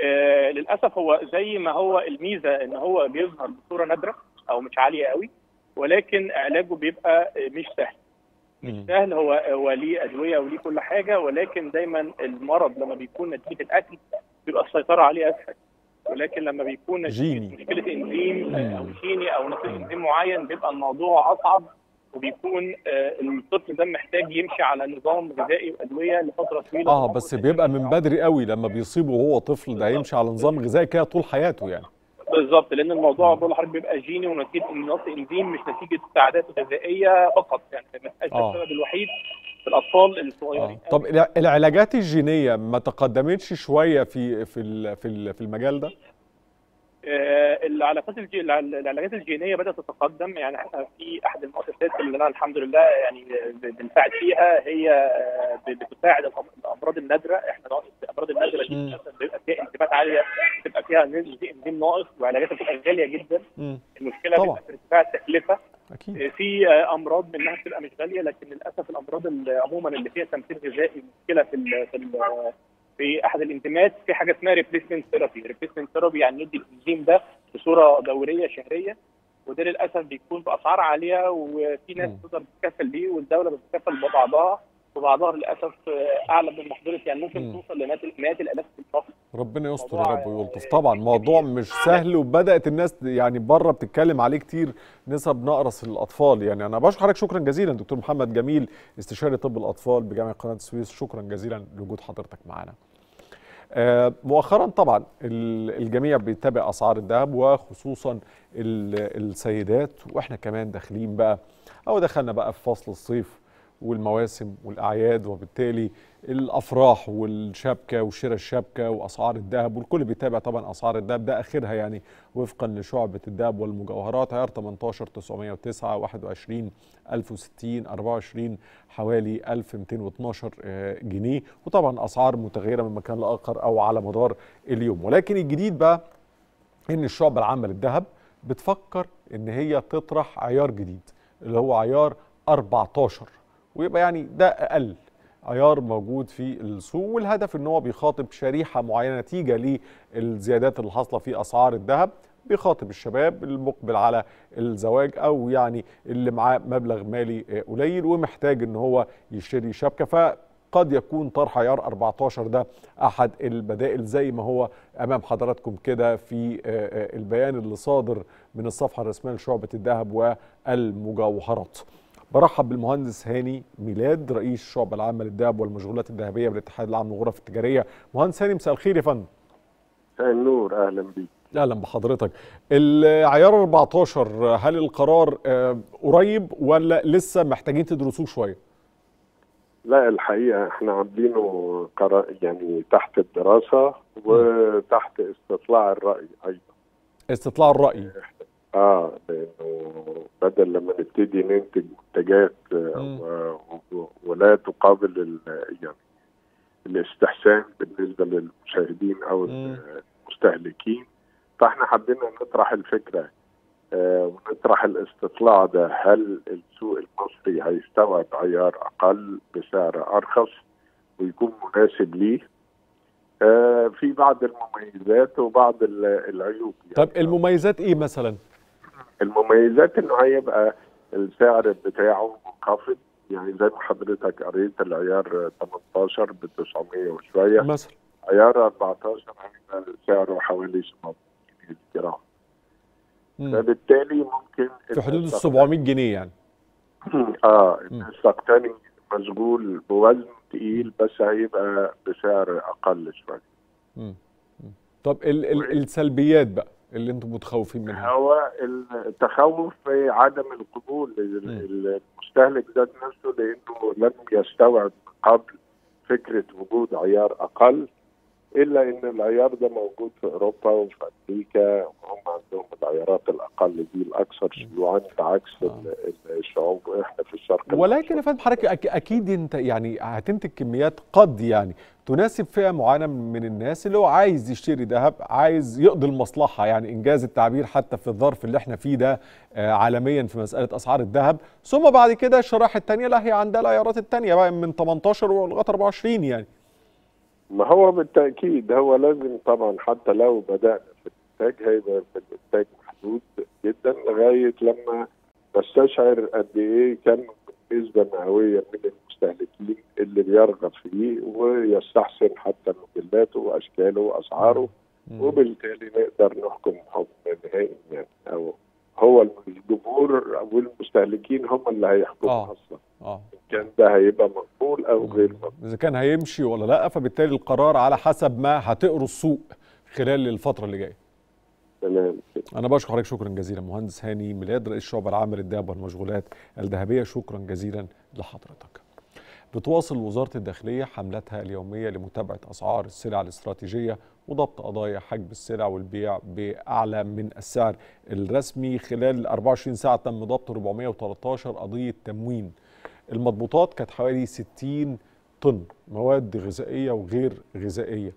آه للاسف هو زي ما هو الميزه ان هو بيظهر بصوره نادره او مش عاليه قوي، ولكن علاجه بيبقى مش سهل. مش سهل، هو هو ليه ادويه وليه كل حاجه، ولكن دايما المرض لما بيكون نتيجه الاكل بيبقى السيطره عليه اسهل، ولكن لما بيكون مشكله انزيم او جيني او نقص انزيم معين بيبقى الموضوع اصعب، وبيكون الطفل ده محتاج يمشي على نظام غذائي وادويه لفتره طويله. اه بس بيبقى من بدري قوي لما بيصيبه وهو طفل، ده هيمشي على نظام غذائي كده طول حياته يعني. بالظبط، لان الموضوع بقول لحضرتك بيبقى جيني ونتيجه نقص انزيم، مش نتيجه عادات غذائيه فقط يعني، ما بقاش السبب الوحيد في الاطفال الصغيرين. آه. طب العلاجات الجينيه ما تقدمتش شويه في في في المجال ده؟ آه العلاقات الجي... العلاجات الجينيه بدات تتقدم، يعني احنا في احد المؤسسات اللي انا الحمد لله يعني بنساعد فيها، هي بتساعد الامراض النادره. احنا الامراض النادره دي بيبقى فيها انزيمات عاليه، بتبقى فيها انزيم ناقص، وعلاجاتها بتبقى غاليه جدا. م. المشكله بتبقى في ارتفاع التكلفه. أكيد. في امراض منها بتبقى مش غاليه، لكن للاسف الامراض اللي عموما اللي فيها تمثيل غذائي مشكله في ال في, ال في احد الانزيمات. في حاجه اسمها ريبليسمنت ثيرابي. ريبليسمنت ثيرابي يعني ندي الانزيم ده بصوره دوريه شهريه، وده للاسف بيكون باسعار عاليه، وفي ناس تقدر تتكفل بيه والدوله بتتكفل ببعضها، وبعضها للاسف اعلى من محظوره، يعني ممكن م. توصل لمئات الالاف في الشهر. ربنا يستر يا رب ويلطف. طبعا موضوع مش سهل، وبدات الناس يعني بره بتتكلم عليه كتير، نسب نقرس الاطفال. يعني انا بشكر حضرتك شكرا جزيلا دكتور محمد جميل، استشاري طب الاطفال بجامعه قناه السويس. شكرا جزيلا لوجود حضرتك معانا. مؤخرا طبعا الجميع بيتابع اسعار الذهب، وخصوصا السيدات، واحنا كمان داخلين بقى او دخلنا بقى في فصل الصيف والمواسم والأعياد، وبالتالي الأفراح والشبكة وشراء الشبكة وأسعار الذهب، والكل بيتابع طبعا أسعار الذهب. ده آخرها يعني وفقا لشعبة الذهب والمجوهرات عيار ثمانية عشر تسعمية وتسعة، واحد وعشرين ألف وستين، أربعة وعشرين حوالي ألف ومئتين واثناشر جنيه، وطبعا أسعار متغيرة من مكان لآخر أو على مدار اليوم. ولكن الجديد بقى إن الشعبة العامة للذهب بتفكر إن هي تطرح عيار جديد اللي هو عيار أربعتاشر، ويبقى يعني ده اقل عيار موجود في السوق، والهدف ان هو بيخاطب شريحه معينه نتيجه للزيادات اللي حاصله في اسعار الذهب، بيخاطب الشباب المقبل على الزواج او يعني اللي معاه مبلغ مالي قليل ومحتاج ان هو يشتري شبكه، ف قد يكون طرح عيار أربعة عشر ده أحد البدائل زي ما هو أمام حضراتكم كده في البيان اللي صادر من الصفحة الرسمية لشعبة الذهب والمجوهرات. برحب بالمهندس هاني ميلاد رئيس الشعبة العامة للذهب والمشغولات الذهبية بالاتحاد العام للغرف التجارية. مهندس هاني مساء الخير يا فندم. مساء النور، أهلا بيك. أهلا بحضرتك. العيار أربعة عشر هل القرار قريب ولا لسه محتاجين تدرسوه شوية؟ لا الحقيقة احنا عاملينه يعني تحت الدراسة وتحت استطلاع الرأي أيضا. استطلاع الرأي؟ اه لأنه بدل لما نبتدي ننتج منتجات ولا تقابل يعني الاستحسان بالنسبة للمشاهدين أو م. المستهلكين، فاحنا حبينا نطرح الفكرة آه ونطرح الاستطلاع ده. هل السوق المصري هيستوعب عيار اقل بسعر ارخص ويكون مناسب ليه؟ آه في بعض المميزات وبعض العيوب. يعني طب المميزات ايه مثلا؟ المميزات انه هيبقى السعر بتاعه منخفض، يعني زي ما حضرتك قريت العيار ثمانية عشر ب تسعمية وشويه مثلا، عيار أربعة عشر هيبقى سعره حوالي سبعمية جنيه جرام، فبالتالي ممكن في حدود ال سبعمية جنيه يعني. اه السقطاني مشغول بوزن تقيل بس هيبقى بسعر اقل شويه. طب ال ال السلبيات بقى اللي انتم متخوفين منها؟ هو التخوف في عدم القبول المستهلك ذات نفسه، لانه لم يستوعب قبل فكره وجود عيار اقل، إلا إن العيار ده موجود في أوروبا وفي أمريكا وهم عندهم العيارات الأقل دي الأكثر شيوعا بعكس الشعوب إحنا في الشرق. ولكن يا فندم حضرتك أكيد أنت يعني هتنتج كميات قد يعني تناسب فئة معينة من الناس اللي هو عايز يشتري ذهب، عايز يقضي المصلحة، يعني إنجاز التعبير حتى في الظرف اللي إحنا فيه ده عالميا في مسألة أسعار الذهب. ثم بعد كده الشرائح التانية لا هي عندها العيارات التانية بقى من ثمانية عشر ولغاية أربعة وعشرين يعني. ما هو بالتأكيد هو لازم طبعا حتى لو بدأنا في الإنتاج هيبقى في الإنتاج محدود جدا لغاية لما نستشعر قد إيه كم نسبة مئوية من المستهلكين اللي بيرغب فيه ويستحسن حتى مجلاته وأشكاله وأسعاره، وبالتالي نقدر نحكم حكم نهائي يعني. أو هو الجمهور والمستهلكين هم اللي هيحكموا آه. اصلا آه. ان كان ده هيبقى مقبول او غير مقبول، اذا كان هيمشي ولا لا، فبالتالي القرار على حسب ما هتقروا السوق خلال الفتره اللي جايه. تمام. انا بشكر حضرتك شكرا جزيلا مهندس هاني ميلاد رئيس الشعبه العامه للذهب والمشغولات الذهبيه، شكرا جزيلا لحضرتك. بتواصل وزاره الداخليه حملتها اليوميه لمتابعه اسعار السلع الاستراتيجيه وضبط قضايا حجب السلع والبيع باعلى من السعر الرسمي. خلال أربعة وعشرين ساعه تم ضبط أربعمية وتلتاشر قضيه تموين. المضبوطات كانت حوالي ستين طن مواد غذائيه وغير غذائيه.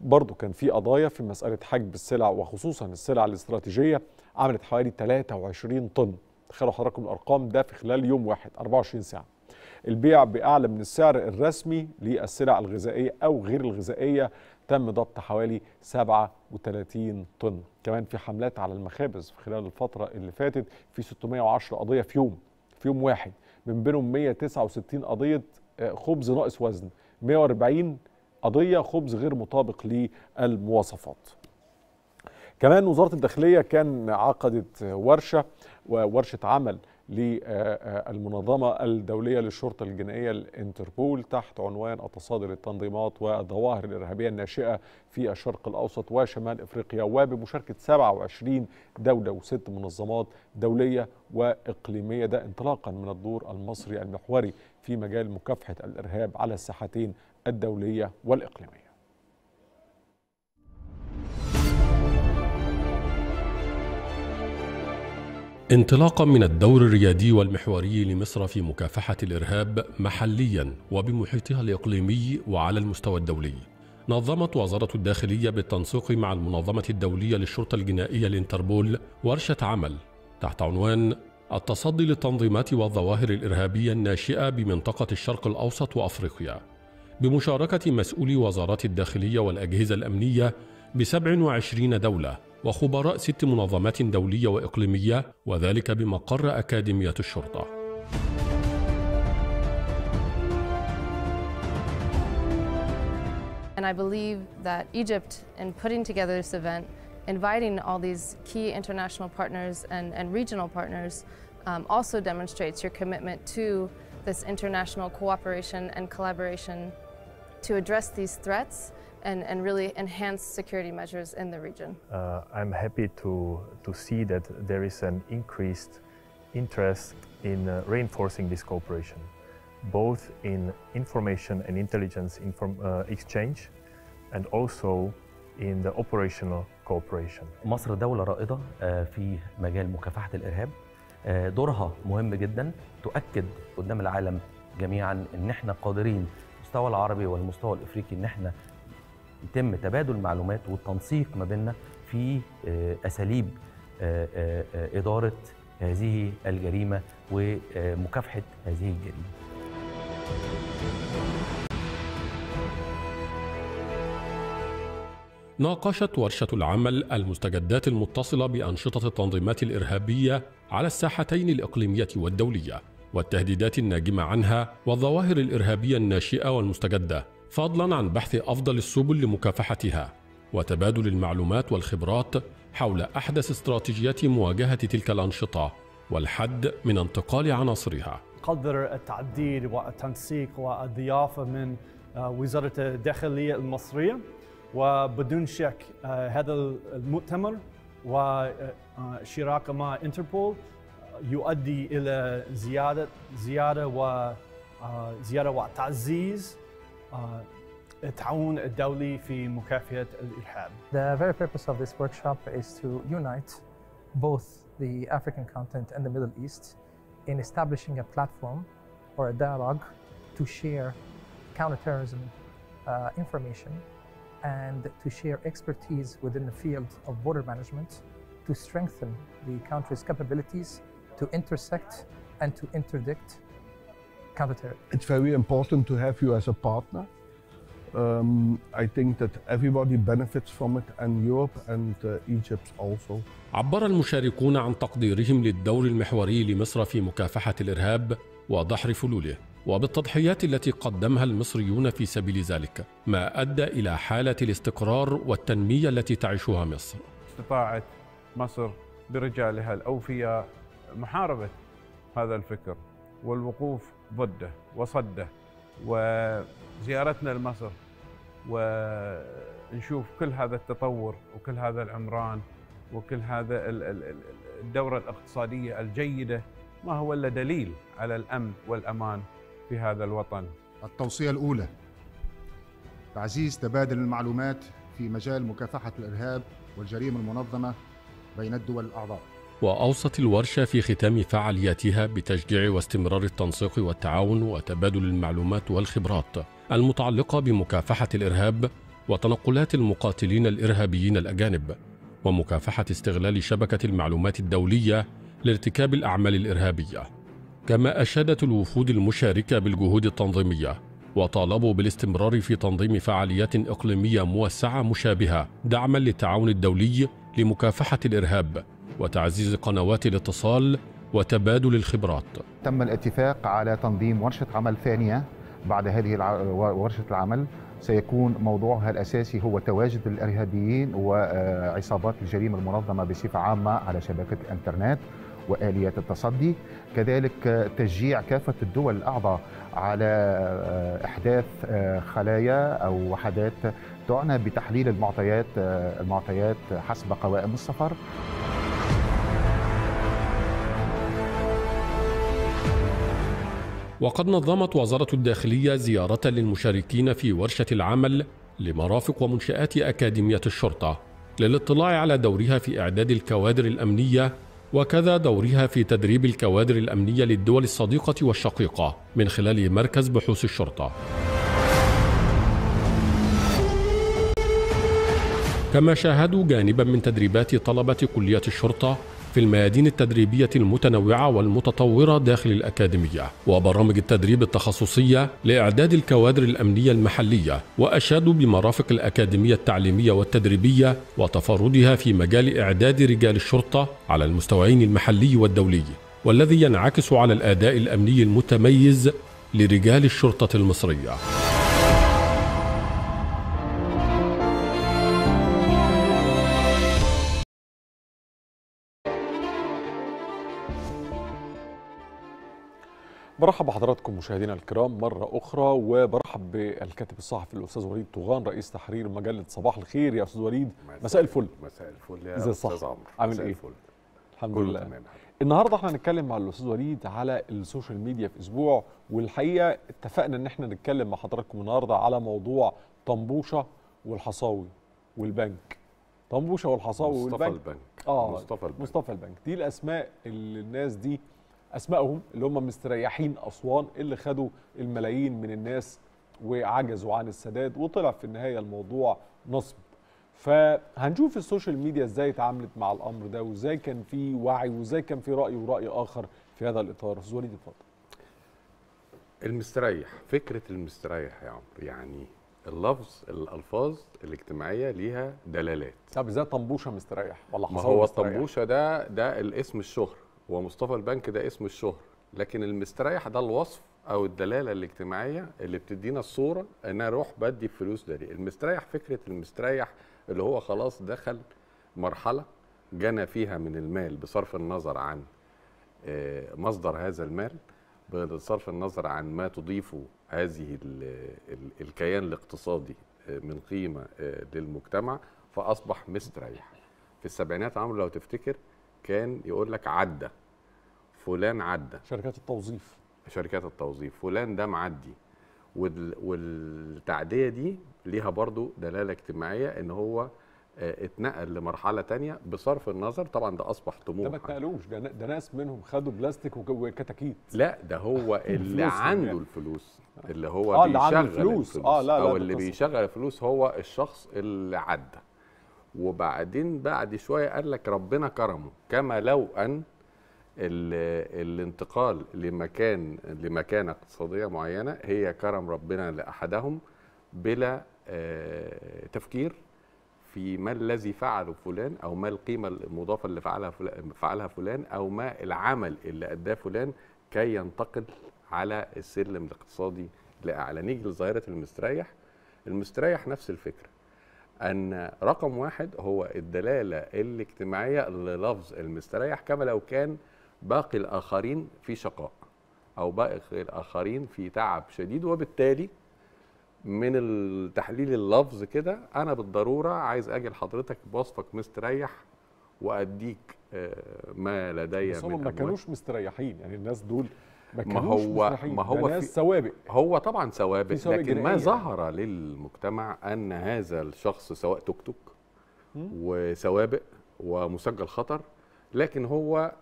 برضو كان في قضايا في مساله حجب السلع وخصوصا السلع الاستراتيجيه عملت حوالي تلاتة وعشرين طن. تخيلوا حضراتكم الارقام ده في خلال يوم واحد أربعة وعشرين ساعه. البيع باعلى من السعر الرسمي للسلع الغذائيه او غير الغذائيه تم ضبط حوالي سبعة وتلاتين طن. كمان في حملات على المخابز في خلال الفتره اللي فاتت، في ستمية وعشرة قضيه في يوم في يوم واحد، من بينهم مية وتسعة وستين قضيه خبز ناقص وزن، مية وأربعين قضيه خبز غير مطابق للمواصفات. كمان وزاره الداخليه كان عقدت ورشه وورشه عمل للمنظمة الدولية للشرطة الجنائية الانتربول تحت عنوان التصادر التنظيمات والظواهر الإرهابية الناشئة في الشرق الأوسط وشمال إفريقيا، وبمشاركة سبعة وعشرين دولة وست منظمات دولية وإقليمية، ده انطلاقا من الدور المصري المحوري في مجال مكافحة الإرهاب على الساحتين الدولية والإقليمية. انطلاقا من الدور الريادي والمحوري لمصر في مكافحة الإرهاب محليا وبمحيطها الإقليمي وعلى المستوى الدولي، نظمت وزارة الداخلية بالتنسيق مع المنظمة الدولية للشرطة الجنائية الانتربول ورشة عمل تحت عنوان التصدي للتنظيمات والظواهر الإرهابية الناشئة بمنطقة الشرق الأوسط وأفريقيا، بمشاركة مسؤولي وزارات الداخلية والأجهزة الأمنية بسبع وعشرين دولة وخبراء ست منظمات دولية وإقليمية، وذلك بمقر أكاديمية الشرطة. And I believe that Egypt, in putting together this event, inviting all these key international partners and, and regional partners, um, also demonstrates your commitment to this international cooperation and collaboration to address these threats and, and really enhance security measures in the region. Uh, I'm happy to, to see that there is an increased interest in uh, reinforcing this cooperation, both in information and intelligence inform, uh, exchange and also in the operational cooperation. مصر دولة رائدة في مجال مكافحة الإرهاب. دورها مهم جدا، تؤكد قدام العالم جميعا ان احنا قادرين المستوى العربي والمستوى الافريقي ان احنا يتم تبادل المعلومات والتنسيق ما بيننا في اساليب اداره هذه الجريمه ومكافحه هذه الجريمه. ناقشت ورشة العمل المستجدات المتصلة بأنشطة التنظيمات الإرهابية على الساحتين الإقليمية والدولية والتهديدات الناجمة عنها والظواهر الإرهابية الناشئة والمستجدة، فضلاً عن بحث أفضل السبل لمكافحتها وتبادل المعلومات والخبرات حول أحدث استراتيجيات مواجهة تلك الأنشطة والحد من انتقال عناصرها. قدر التعديل والتنسيق والضيافة من وزارة الداخلية المصرية، وبدون شك هذا المؤتمر وشراكة مع انتربول يؤدي إلى زيادة زيادة وزيادة وتعزيز التعاون الدولي في مكافحة الإرهاب. The very purpose of this workshop is to unite both the African continent and the Middle East in establishing a platform or a dialogue to share counterterrorism uh, information and to share expertise within the field of border management to strengthen the country's capabilities to intersect and to interdict counterterrorism. It's very important to have you as a partner. Um, I think that everybody benefits from it, and Europe and uh, Egypt also. عبر المشاركون عن تقديرهم للدور المحوري لمصر في مكافحة الإرهاب وضحر فلوله، وبالتضحيات التي قدمها المصريون في سبيل ذلك، ما أدى إلى حالة الاستقرار والتنمية التي تعيشها مصر. استطاعت مصر برجالها الأوفياء محاربة هذا الفكر والوقوف ضده وصده، وزيارتنا لمصر ونشوف كل هذا التطور وكل هذا العمران وكل هذا الدورة الاقتصادية الجيدة ما هو إلا دليل على الأمن والأمان في هذا الوطن. التوصية الأولى: تعزيز تبادل المعلومات في مجال مكافحة الإرهاب والجريمة المنظمة بين الدول الأعضاء. وأوصت الورشة في ختام فعالياتها بتشجيع واستمرار التنسيق والتعاون وتبادل المعلومات والخبرات المتعلقة بمكافحة الإرهاب وتنقلات المقاتلين الإرهابيين الأجانب، ومكافحة استغلال شبكة المعلومات الدولية لارتكاب الأعمال الإرهابية. كما أشادت الوفود المشاركة بالجهود التنظيمية وطالبوا بالاستمرار في تنظيم فعاليات إقليمية موسعة مشابهة دعما للتعاون الدولي لمكافحة الإرهاب وتعزيز قنوات الاتصال وتبادل الخبرات. تم الاتفاق على تنظيم ورشة عمل ثانية بعد هذه ورشة العمل، سيكون موضوعها الأساسي هو تواجد الإرهابيين وعصابات الجريمة المنظمة بصفة عامة على شبكة الإنترنت وآليات التصدي، كذلك تشجيع كافة الدول الأعضاء على إحداث خلايا أو وحدات تعنى بتحليل المعطيات المعطيات حسب قوائم السفر. وقد نظمت وزارة الداخلية زيارة للمشاركين في ورشة العمل لمرافق ومنشآت أكاديمية الشرطة للاطلاع على دورها في إعداد الكوادر الأمنية، وكذا دورها في تدريب الكوادر الأمنية للدول الصديقة والشقيقة من خلال مركز بحوث الشرطة. كما شاهدوا جانبا من تدريبات طلبة كلية الشرطة في الميادين التدريبية المتنوعة والمتطورة داخل الأكاديمية وبرامج التدريب التخصصية لإعداد الكوادر الأمنية المحلية، وأشادوا بمرافق الأكاديمية التعليمية والتدريبية وتفردها في مجال إعداد رجال الشرطة على المستويين المحلي والدولي، والذي ينعكس على الأداء الأمني المتميز لرجال الشرطة المصرية. برحب بحضراتكم مشاهدينا الكرام مرة أخرى، وبرحب بالكاتب الصحفي الأستاذ وليد طغان رئيس تحرير مجلة صباح الخير. يا أستاذ وليد مساء الفل. مساء الفل يا أستاذ عمرو، عامل إيه؟ الحمد لله تمام. النهارده احنا هنتكلم مع الأستاذ وليد على السوشيال ميديا في أسبوع، والحقيقة اتفقنا إن احنا نتكلم مع حضراتكم النهارده على موضوع طنبوشة والحصاوي والبنك. طنبوشة والحصاوي والبنك، مصطفى البنك. آه مصطفى البنك. مصطفى البنك دي الأسماء اللي الناس دي أسمائهم اللي هم مستريحين أسوان، اللي خدوا الملايين من الناس وعجزوا عن السداد، وطلع في النهاية الموضوع نصب. فهنشوف السوشيال ميديا إزاي اتعاملت مع الأمر ده، وإزاي كان في وعي، وإزاي كان في رأي ورأي آخر في هذا الإطار. أستاذ وليد اتفضل. المستريح، فكرة المستريح يا عمرو، يعني اللفظ الألفاظ الاجتماعية ليها دلالات. طب إزاي طنبوشة مستريح؟ ولا ما هو طنبوشة ده ده الاسم الشهر، ومصطفى البنك ده اسم الشهر، لكن المستريح ده الوصف او الدلاله الاجتماعيه اللي بتدينا الصوره ان انا اروح بدي الفلوس ده ليه. المستريح، فكره المستريح اللي هو خلاص دخل مرحله جنى فيها من المال بصرف النظر عن مصدر هذا المال، بصرف النظر عن ما تضيفه هذه الكيان الاقتصادي من قيمه للمجتمع، فاصبح مستريح. في السبعينات عمرو لو تفتكر كان يقول لك عدى فلان، عدى شركات التوظيف، شركات التوظيف فلان ده معدي. والتعديه دي ليها برضو دلاله اجتماعيه ان هو اتنقل لمرحله تانية بصرف النظر. طبعا ده اصبح طموح، ده ما اتنقلوش، ده, ده ناس منهم خدوا بلاستيك وكتاكيت. لا ده هو اللي عنده الفلوس، اللي هو آه بيشغل اللي الفلوس. آه لا لا او اللي بيشغل الفلوس هو الشخص اللي عدى. وبعدين بعد شويه قال لك ربنا كرمه، كما لو ان الانتقال لمكان لمكانه اقتصاديه معينه هي كرم ربنا لاحدهم بلا تفكير في ما الذي فعله فلان، او ما القيمه المضافه اللي فعلها فعلها فلان، او ما العمل اللي اداه فلان كي ينتقل على السلم الاقتصادي لاعلى. نيجي لظاهره المستريح. المستريح نفس الفكره، أن رقم واحد هو الدلالة الاجتماعية للفظ المستريح، كما لو كان باقي الآخرين في شقاء أو باقي الآخرين في تعب شديد، وبالتالي من التحليل اللفظ كده أنا بالضرورة عايز أجي لحضرتك بوصفك مستريح وأديك ما لدي من أموال. ما كانوش مستريحين يعني الناس دول، ما كانوش مستريحين، ما هو ناس سوابق. هو طبعا سوابق، لكن ما ظهر للمجتمع أن هذا الشخص سواء توك توك وسوابق ومسجل خطر، لكن هو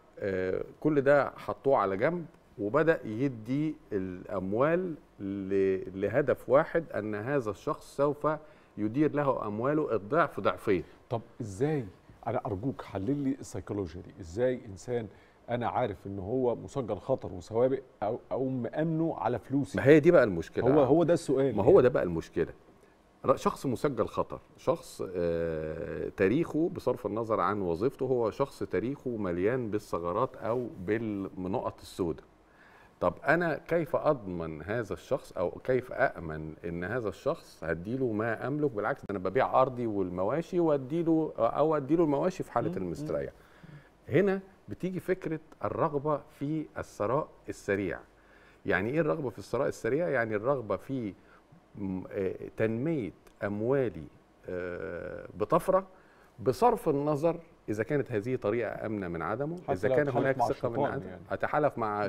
كل ده حطوه على جنب وبدأ يدي الأموال لهدف واحد، أن هذا الشخص سوف يدير له أمواله الضعف ضعفين. طب إزاي؟ أنا أرجوك حلل لي السيكولوجيا دي. إزاي إنسان أنا عارف إن هو مسجل خطر وسوابق أو أو مأمنه على فلوسي؟ ما هي دي بقى المشكلة. هو هو ده السؤال. ما هو ده بقى المشكلة. شخص مسجل خطر، شخص آه تاريخه بصرف النظر عن وظيفته، هو شخص تاريخه مليان بالثغرات أو بالنقط السوداء. طب أنا كيف أضمن هذا الشخص، أو كيف أأمن إن هذا الشخص هديله ما أملك؟ بالعكس، أنا ببيع أرضي والمواشي وأديله، أو أديله المواشي في حالة المستريح. هنا بتيجي فكرة الرغبة في الثراء السريع. يعني ايه الرغبة في الثراء السريع؟ يعني الرغبة في تنمية أموالي بطفرة بصرف النظر إذا كانت هذه طريقة آمنة من عدمه، إذا كان هناك ثقة من عدمه. يعني أتحالف مع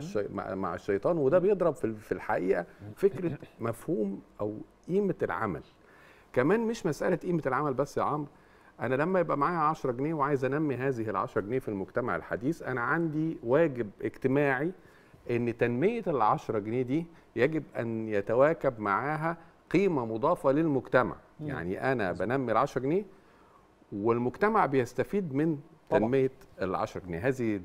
مع الشيطان، وده بيضرب في الحقيقة فكرة مفهوم أو قيمة العمل. كمان مش مسألة قيمة العمل بس يا عمرو، أنا لما يبقى معايا عشرة جنيه وعايز أنمي هذه ال عشرة جنيه في المجتمع الحديث، أنا عندي واجب اجتماعي إن تنمية ال عشرة جنيه دي يجب أن يتواكب معاها قيمة مضافة للمجتمع. يعني أنا بنمي ال عشرة جنيه والمجتمع بيستفيد من تنميه العشرة جنيه. هذه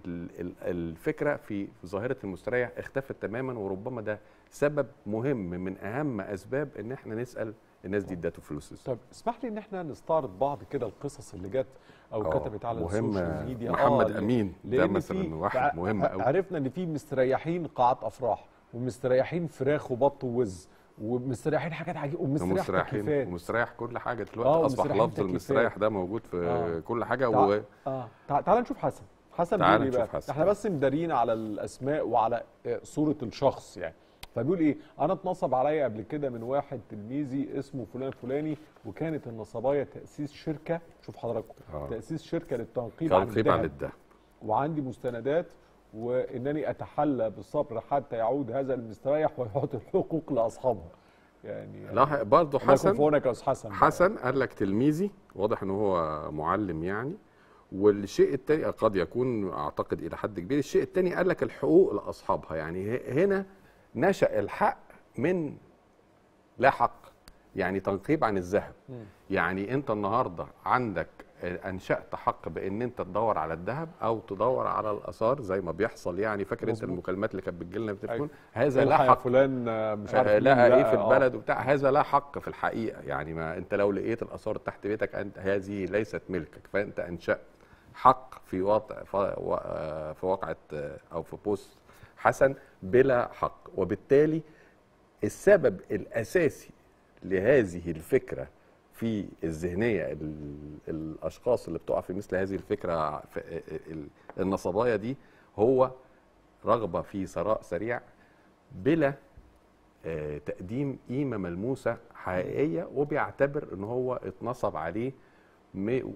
الفكره في ظاهره المستريح اختفت تماما، وربما ده سبب مهم من اهم اسباب ان احنا نسال الناس دي ادته فلوس ازاي. طب اسمح لي ان احنا نستعرض بعض كده القصص اللي جت او كتبت على السوشيال ميديا. محمد آه امين ده مثلا واحد مهم قوي. عرفنا ان في مستريحين قاعات افراح، ومستريحين فراخ وبط ووز، ومستريحين حاجات عجيبه، ومستريح تكييفات، ومستريح كل حاجه دلوقتي. اصبح لفظ المستريح ده موجود في آه. كل حاجه. تع... و اه تع... تعال نشوف حسن. حسن بيقول ايه بقى؟ احنا بس مدارين على الاسماء وعلى صوره الشخص يعني. فبيقول ايه؟ انا اتنصب عليا قبل كده من واحد تلميذي اسمه فلان فلاني، وكانت النصبايه تاسيس شركه، شوف حضراتكم آه. تاسيس شركه للتنقيب عن الدهب، وعندي مستندات، وانني اتحلى بالصبر حتى يعود هذا المستريح ويعطي الحقوق لاصحابها. يعني لا برضه حسن حسن حسن قال لك تلميذي، واضح ان هو معلم يعني. والشيء الثاني قد يكون اعتقد الى حد كبير، الشيء الثاني قال لك الحقوق لاصحابها، يعني هنا نشأ الحق من لا حق، يعني تنقيب عن الذهب. يعني انت النهارده عندك انشأت حق بان انت تدور على الذهب او تدور على الاثار زي ما بيحصل يعني. فاكر انت المكالمات اللي كانت بتجي لنا بتكون هذا لا حق، فلان مش عارف لقى ايه في البلد وبتاع، هذا لا حق في الحقيقه يعني. ما انت لو لقيت الاثار تحت بيتك انت، هذه ليست ملكك. فانت انشأت حق في وضع في واقعه او في بوست حسن بلا حق. وبالتالي السبب الاساسي لهذه الفكره في الذهنيه الاشخاص اللي بتقع في مثل هذه الفكره النصبايه دي، هو رغبه في ثراء سريع بلا تقديم قيمه ملموسه حقيقيه، وبيعتبر ان هو اتنصب عليه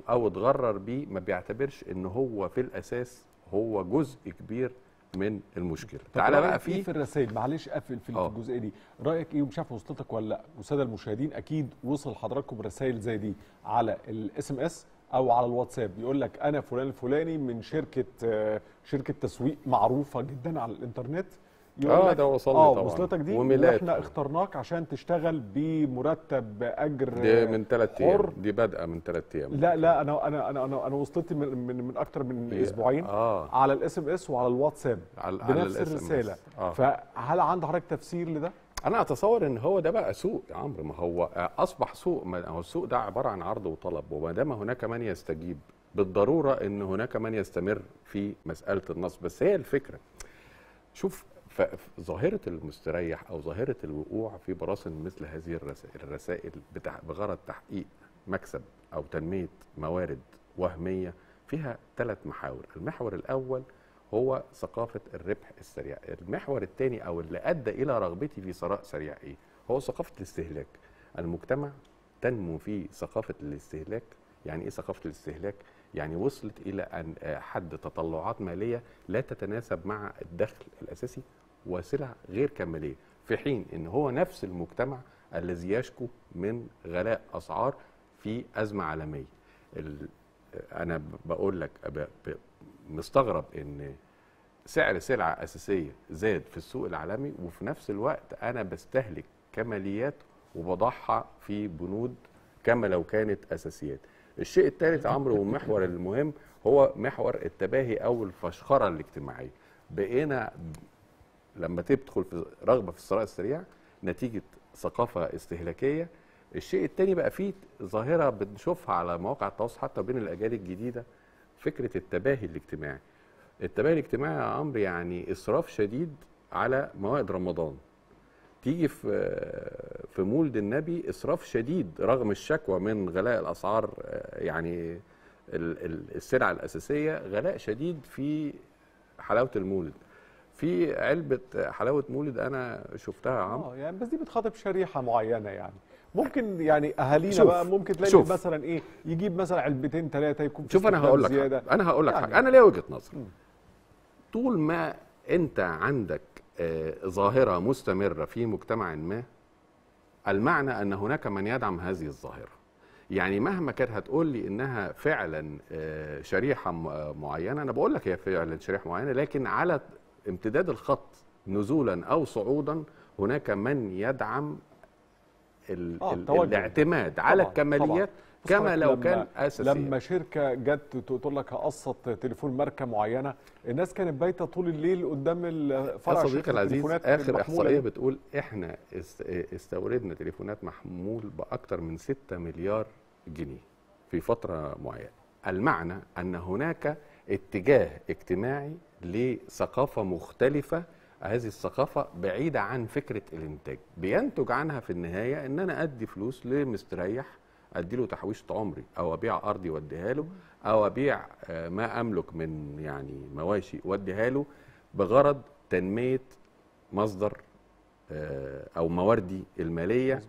او اتغرر بيه، ما بيعتبرش ان هو في الاساس هو جزء كبير من المشكله. تعالى بقى في في الرسائل، معلش اقفل في أوه. الجزئيه دي، رايك ايه؟ ومش عارف وصلتك ولا لا، والساده المشاهدين اكيد وصل حضراتكم رسائل زي دي على الاس ام اس او على الواتساب. يقول لك انا فلان الفلاني من شركه شركه تسويق معروفه جدا على الانترنت، يقول لك اه وصلني طبعا وصلتك دي، واحنا اخترناك عشان تشتغل بمرتب اجر دي من ثلاث ايام، دي بادئه من ثلاث ايام. لا لا انا انا انا انا وصلت من من, من اكتر من اسبوعين آه. على الاس ام اس وعلى الواتساب على بنفس الرساله آه. فهل عند حضرتك تفسير لده؟ انا اتصور ان هو ده بقى سوق يا عمرو. ما هو اصبح سوق، ما هو السوق ده عباره عن عرض وطلب، وما دام هناك من يستجيب بالضروره ان هناك من يستمر في مساله النصب. بس هي الفكره، شوف فظاهرة المستريح أو ظاهرة الوقوع في براسن مثل هذه الرسائل بغرض تحقيق مكسب أو تنمية موارد وهمية فيها ثلاث محاور. المحور الأول هو ثقافة الربح السريع. المحور الثاني أو اللي أدى إلى رغبتي في ثراء سريع إيه؟ هو ثقافة الاستهلاك. المجتمع تنمو في ثقافة الاستهلاك. يعني إيه ثقافة الاستهلاك؟ يعني وصلت إلى أن حد تطلعات مالية لا تتناسب مع الدخل الأساسي وسلع غير كمالية، في حين أن هو نفس المجتمع الذي يشكو من غلاء أسعار في أزمة عالمية. أنا بقول لك مستغرب أن سعر سلعة أساسية زاد في السوق العالمي، وفي نفس الوقت أنا بستهلك كماليات وبضعها في بنود كما لو كانت أساسيات. الشيء الثالث عمرو والمحور المهم هو محور التباهي أو الفشخرة الاجتماعية. بقينا لما تدخل في رغبه في الثراء السريع نتيجه ثقافه استهلاكيه. الشيء الثاني بقى فيه ظاهره بنشوفها على مواقع التواصل حتى بين الاجيال الجديده، فكره التباهي الاجتماعي. التباهي الاجتماعي يا عمرو يعني اسراف شديد على موائد رمضان. تيجي في في مولد النبي اسراف شديد رغم الشكوى من غلاء الاسعار، يعني السلع الاساسيه غلاء شديد في حلاوه المولد. في علبة حلاوة مولد أنا شفتها يا عمرو اه يعني، بس دي بتخاطب شريحة معينة يعني. ممكن يعني أهالينا بقى ممكن تلاقي شوف. مثلا إيه يجيب مثلا علبتين ثلاثة يكون شوف. أنا هقول لك حاجة، أنا هقول لك يعني حاجة، أنا ليا وجهة نظر. طول ما أنت عندك آه ظاهرة مستمرة في مجتمع ما، المعنى أن هناك من يدعم هذه الظاهرة. يعني مهما كانت هتقول لي انها فعلا آه شريحة معينة، أنا بقول لك هي فعلا شريحة معينة، لكن على امتداد الخط نزولا او صعودا هناك من يدعم ال ال الاعتماد طبعًا على الكماليات طبعًا. كما لو كان اساسي. لما شركه جت تقول لك هقسط تليفون ماركه معينه، الناس كانت بايته طول الليل قدام الفرع. يا صديقي العزيز، اخر احصائيه بتقول احنا استوردنا تليفونات محمول باكثر من ستة مليار جنيه في فتره معينه. المعنى ان هناك اتجاه اجتماعي لثقافه مختلفه، هذه الثقافة بعيدة عن فكرة الانتاج، بينتج عنها في النهاية ان انا ادي فلوس لمستريح، ادي له تحويشة عمري، او ابيع ارضي واديها له، او ابيع ما املك من يعني مواشي واديها له بغرض تنمية مصدر او مواردي المالية.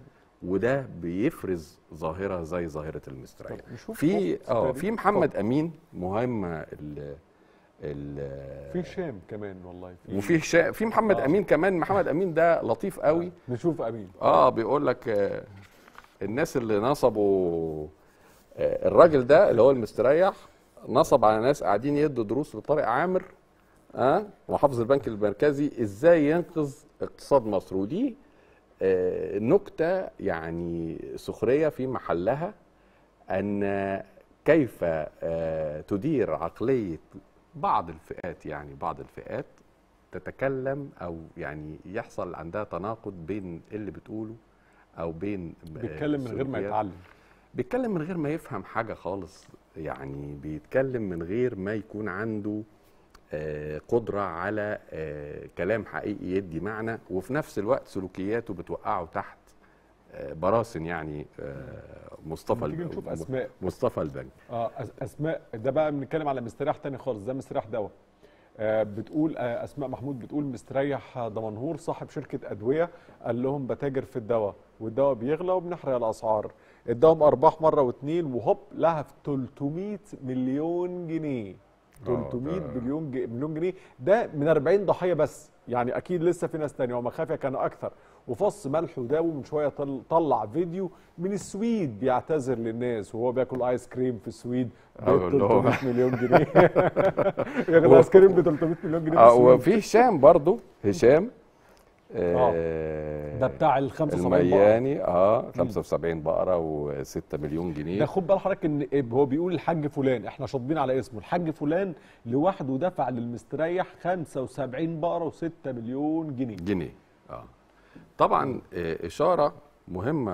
وده بيفرز ظاهرة زي ظاهرة المستريح. في اه في محمد امين مهمة في هشام كمان، والله وفي هشام، في محمد آه. امين كمان. محمد امين ده لطيف قوي. نشوف امين اه بيقول لك آه الناس اللي نصبوا آه الراجل ده اللي هو المستريح نصب على ناس قاعدين يدوا دروس لطارق عامر اه وحافظ البنك المركزي ازاي ينقذ اقتصاد مصر، ودي آه نكته يعني سخريه في محلها، ان كيف آه تدير عقليه بعض الفئات، يعني بعض الفئات تتكلم او يعني يحصل عندها تناقض بين اللي بتقوله او بين بيتكلم من غير ما يتعلم، بيتكلم من غير ما يفهم حاجه خالص، يعني بيتكلم من غير ما يكون عنده قدره على كلام حقيقي يدي معنى، وفي نفس الوقت سلوكياته بتوقعه تحت براسن يعني مصطفى البنك. أسماء. مصطفى البنك اه اسماء ده بقى بنتكلم على مستريح تاني خالص، ده مستريح دواء. آه بتقول آه اسماء محمود بتقول مستريح دمنهور صاحب شركه ادويه قال لهم بتاجر في الدواء والدواء بيغلى وبنحرق الاسعار، اداهم ارباح مره واثنين وهوب لها في تلتمية مليون جنيه. تلتمية مليون جنيه ده من أربعين ضحيه بس، يعني اكيد لسه في ناس تانية ومخافيا كانوا اكثر. وفص ملح وداوي من شويه طلع فيديو من السويد بيعتذر للناس وهو بياكل ايس كريم في السويد ب تلتمية مليون جنيه. بياكل ايس كريم ب تلتمية مليون جنيه. اه وفي هشام برضه، هشام اه ده بتاع ال خمسة وسبعين بقره اه خمسة وسبعين بقره و6 مليون جنيه. ده خد بال حضرتك ان هو بيقول الحاج فلان، احنا شاطبين على اسمه، الحاج فلان لوحده دفع للمستريح خمسة وسبعين بقره و6 مليون جنيه. جنيه اه طبعا اشاره مهمه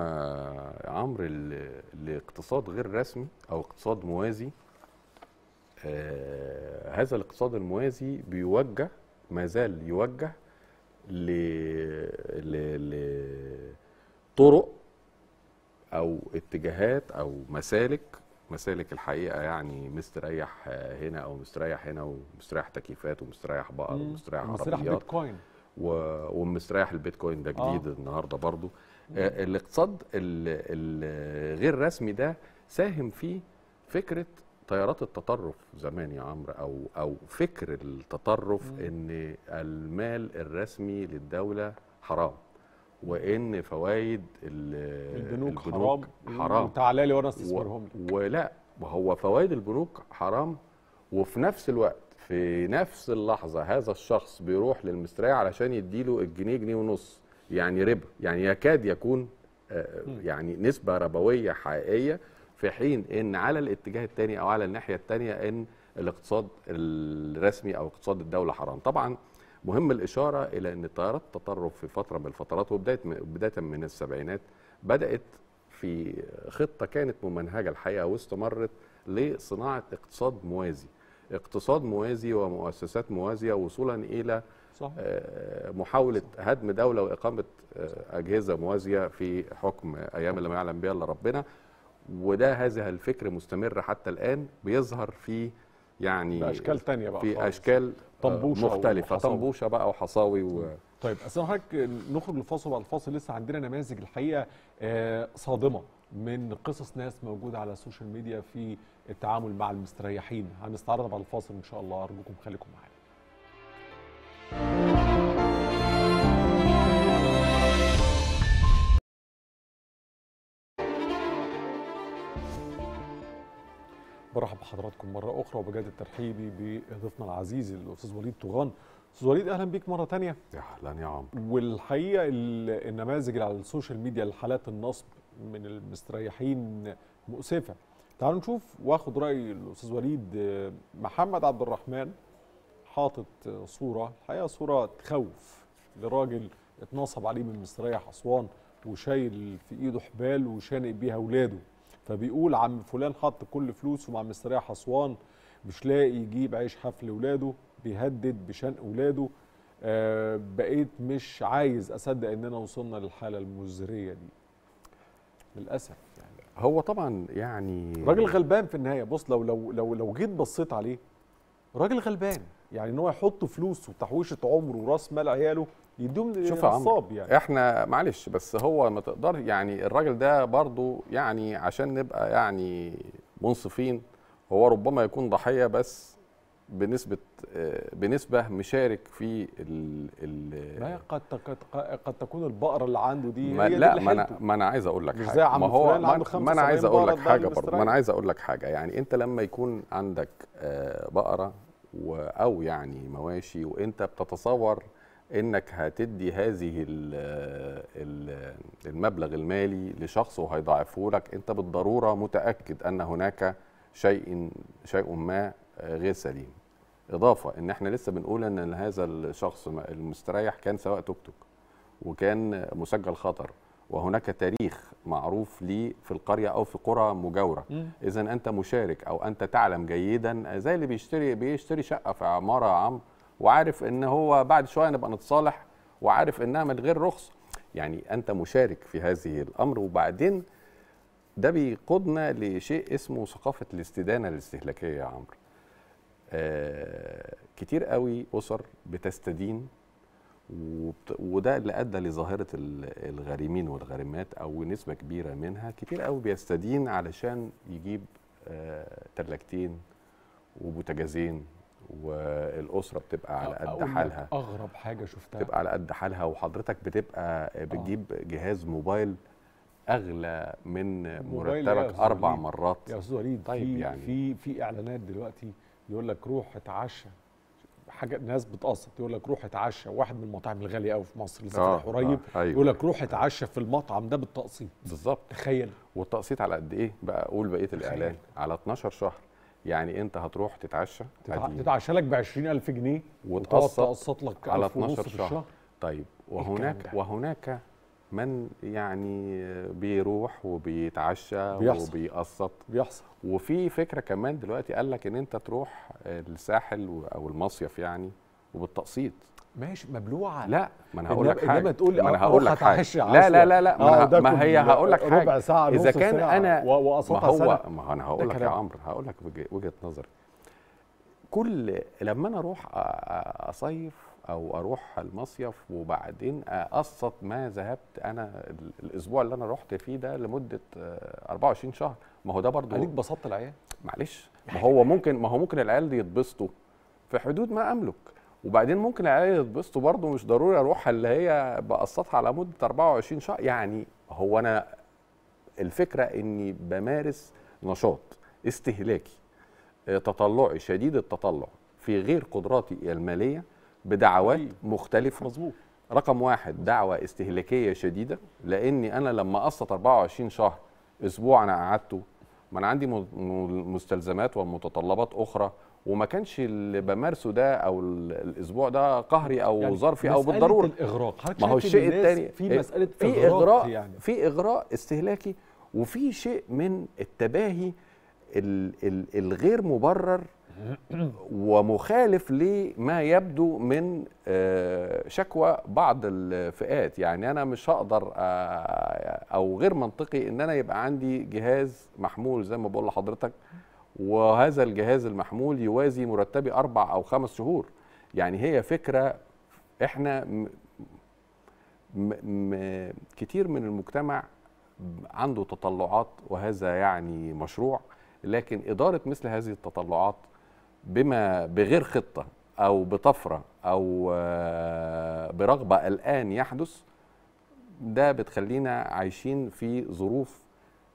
يا عمرو لاقتصاد غير رسمي او اقتصاد موازي. آه هذا الاقتصاد الموازي بيوجه، ما زال يوجه لطرق او اتجاهات او مسالك مسالك الحقيقه، يعني مستريح هنا او مستريح هنا ومستريح تكييفات ومستريح بقر ومستريح عربيات ومستريح بيتكوين ومستريح البيتكوين ده جديد آه. النهارده برضو آه الاقتصاد الغير رسمي ده ساهم فيه فكره طيارات التطرف زمان يا عمرو، او او فكر التطرف مم. ان المال الرسمي للدوله حرام، وان فوائد البنوك, البنوك حرام, حرام. تعالى لي وانا استثمرهم لك، ولا وهو فوائد البنوك حرام، وفي نفس الوقت في نفس اللحظه هذا الشخص بيروح للمستريح علشان يديله الجنيه جنيه ونص، يعني ربا، يعني يكاد يكون يعني نسبه ربويه حقيقيه، في حين ان على الاتجاه الثاني او على الناحيه الثانيه ان الاقتصاد الرسمي او اقتصاد الدوله حرام. طبعا مهم الاشاره الى ان طيارات التطرف في فتره من الفترات وبدايه بدايه من السبعينات بدات في خطه كانت ممنهجه الحقيقه واستمرت لصناعه اقتصاد موازي، اقتصاد موازي ومؤسسات موازيه، وصولا الى محاوله هدم دوله واقامه اجهزه موازيه في حكم ايام لم يعلم بها الا ربنا. وده هذا الفكر مستمر حتى الآن، بيظهر في يعني بأشكال تانية بقى، في أشكال طنبوشة مختلفة، طنبوشة بقى وحصاوي و... طيب أسأل حضرتك نخرج للفاصل، وعلى الفاصل لسه عندنا نماذج الحقيقة صادمة من قصص ناس موجودة على السوشيال ميديا في التعامل مع المستريحين، هنستعرضها بعد الفاصل إن شاء الله، أرجوكم خليكم معانا. برحب بحضراتكم مرة أخرى وبجد ترحيبي بضيفنا العزيز الأستاذ وليد طغان. أستاذ وليد أهلا بيك مرة تانية. يا أهلا يا عمرو. والحقيقة النماذج اللي على السوشيال ميديا لحالات النصب من المستريحين مؤسفه. تعالوا نشوف واخد راي الاستاذ وليد. محمد عبد الرحمن حاطط صوره، الحقيقه صوره تخوف، لراجل اتنصب عليه من مستريح اسوان وشايل في ايده حبال وشانق بيها اولاده، فبيقول عم فلان حط كل فلوسه مع مستريح اسوان مش لاقي يجيب عيش حفل اولاده، بيهدد بشنق اولاده. آه بقيت مش عايز اصدق اننا وصلنا للحاله المزريه دي للاسف. يعني هو طبعا يعني راجل غلبان في النهايه. بص لو لو لو لو جيت بصيت عليه راجل غلبان، يعني ان هو يحط فلوسه وتحويشه عمره وراس مال عياله يدوم للنصاب. يعني احنا معلش بس هو ما تقدر يعني الراجل ده برضو يعني عشان نبقى يعني منصفين، هو ربما يكون ضحيه بس بنسبه بنسبه مشارك في ال ال ما قد قد تكون البقره اللي عنده دي. ما هي لا دي اللي ما انا عايز اقول لك حاجه، ما هو ما انا عايز اقول لك حاجه برضه ما انا عايز اقول لك حاجه يعني انت لما يكون عندك بقره او يعني مواشي وانت بتتصور انك هتدي هذه المبلغ المالي لشخص وهيضاعفه لك، انت بالضروره متاكد ان هناك شيء شيء ما غير سليم. اضافه ان احنا لسه بنقول ان هذا الشخص المستريح كان سواق توك توك وكان مسجل خطر، وهناك تاريخ معروف ليه في القريه او في قرى مجاوره. اذا انت مشارك او انت تعلم جيدا، زي اللي بيشتري بيشتري شقه في عماره عام وعارف ان هو بعد شويه نبقى نتصالح وعارف انها من غير رخص، يعني انت مشارك في هذه الامر. وبعدين ده بيقودنا لشيء اسمه ثقافه الاستدانه الاستهلاكيه يا عمرو. آه كتير قوي اسر بتستدين، وده اللي ادى لظاهره الغارمين والغارمات او نسبه كبيره منها. كتير قوي بيستدين علشان يجيب آه ثلاجتين وبوتاجازين، والاسره بتبقى على قد حالها. اغرب حاجه شفتها بتبقى على قد حالها، وحضرتك بتبقى بتجيب آه. جهاز موبايل اغلى من مرتبك اربع مرات يا استاذ وليد. طيب في يعني في في اعلانات دلوقتي يقول لك روح اتعشى، حاجه ناس بتقسط، يقول لك روح اتعشى، واحد من المطاعم الغاليه قوي في مصر لسه آه. قريب آه. أيوة. يقول لك روح اتعشى في المطعم ده بالتقسيط. بالظبط، تخيل. والتقسيط على قد ايه بقى؟ قول بقيه الاعلان على اتناشر شهر. يعني انت هتروح تتعشى تتعشى لك ب عشرين ألف جنيه وتقسط لك على اتناشر شهر. طيب وهناك وهناك من يعني بيروح وبيتعشى بيحصل. وبيقسط بيحصل. وفي فكره كمان دلوقتي قال لك ان انت تروح الساحل او المصيف يعني وبالتقسيط. ماشي مبلوعه. لا ما انا هقول لك حاجه، ما انا هقول لك حاجه لا لا لا لا ما, ما هي هقول لك حاجه ربع ساعه اذا كان انا و... ما هو ما انا هقول لك يا عمرو، هقول لك وجهه نظري. كل لما انا اروح اصيف او اروح المصيف وبعدين اقسط ما ذهبت انا الاسبوع اللي انا رحت فيه ده لمده اربعة وعشرين شهر، ما هو ده برضه عليك بسطت العيال. معلش ما هو ممكن ما هو ممكن العيال دي يتبسطوا في حدود ما املك، وبعدين ممكن العيال يتبسطوا برضه، مش ضروري اروح اللي هي بقسطها على مده اربعة وعشرين شهر. يعني هو انا الفكره اني بمارس نشاط استهلاكي تطلعي شديد التطلع في غير قدراتي الماليه بدعوات مختلفة. مظبوط. رقم واحد دعوة استهلاكية شديدة، لأني أنا لما قسط اربعة وعشرين شهر أسبوع أنا قعدته، ما أنا عندي مستلزمات ومتطلبات أخرى، وما كانش اللي بمارسه ده أو الأسبوع ده قهري أو يعني ظرفي أو بالضرورة. مسألة الإغراق. ما هو الشيء التاني في مسألة في إغراق, إغراق يعني. في إغراق استهلاكي، وفي شيء من التباهي الغير مبرر ومخالف لما يبدو من شكوى بعض الفئات. يعني انا مش هقدر او غير منطقي ان انا يبقى عندي جهاز محمول زي ما بقول لحضرتك، وهذا الجهاز المحمول يوازي مرتبي اربع او خمس شهور. يعني هي فكرة احنا م م كتير من المجتمع عنده تطلعات، وهذا يعني مشروع، لكن إدارة مثل هذه التطلعات بما بغير خطة أو بطفرة أو برغبة الآن يحدث، ده بتخلينا عايشين في ظروف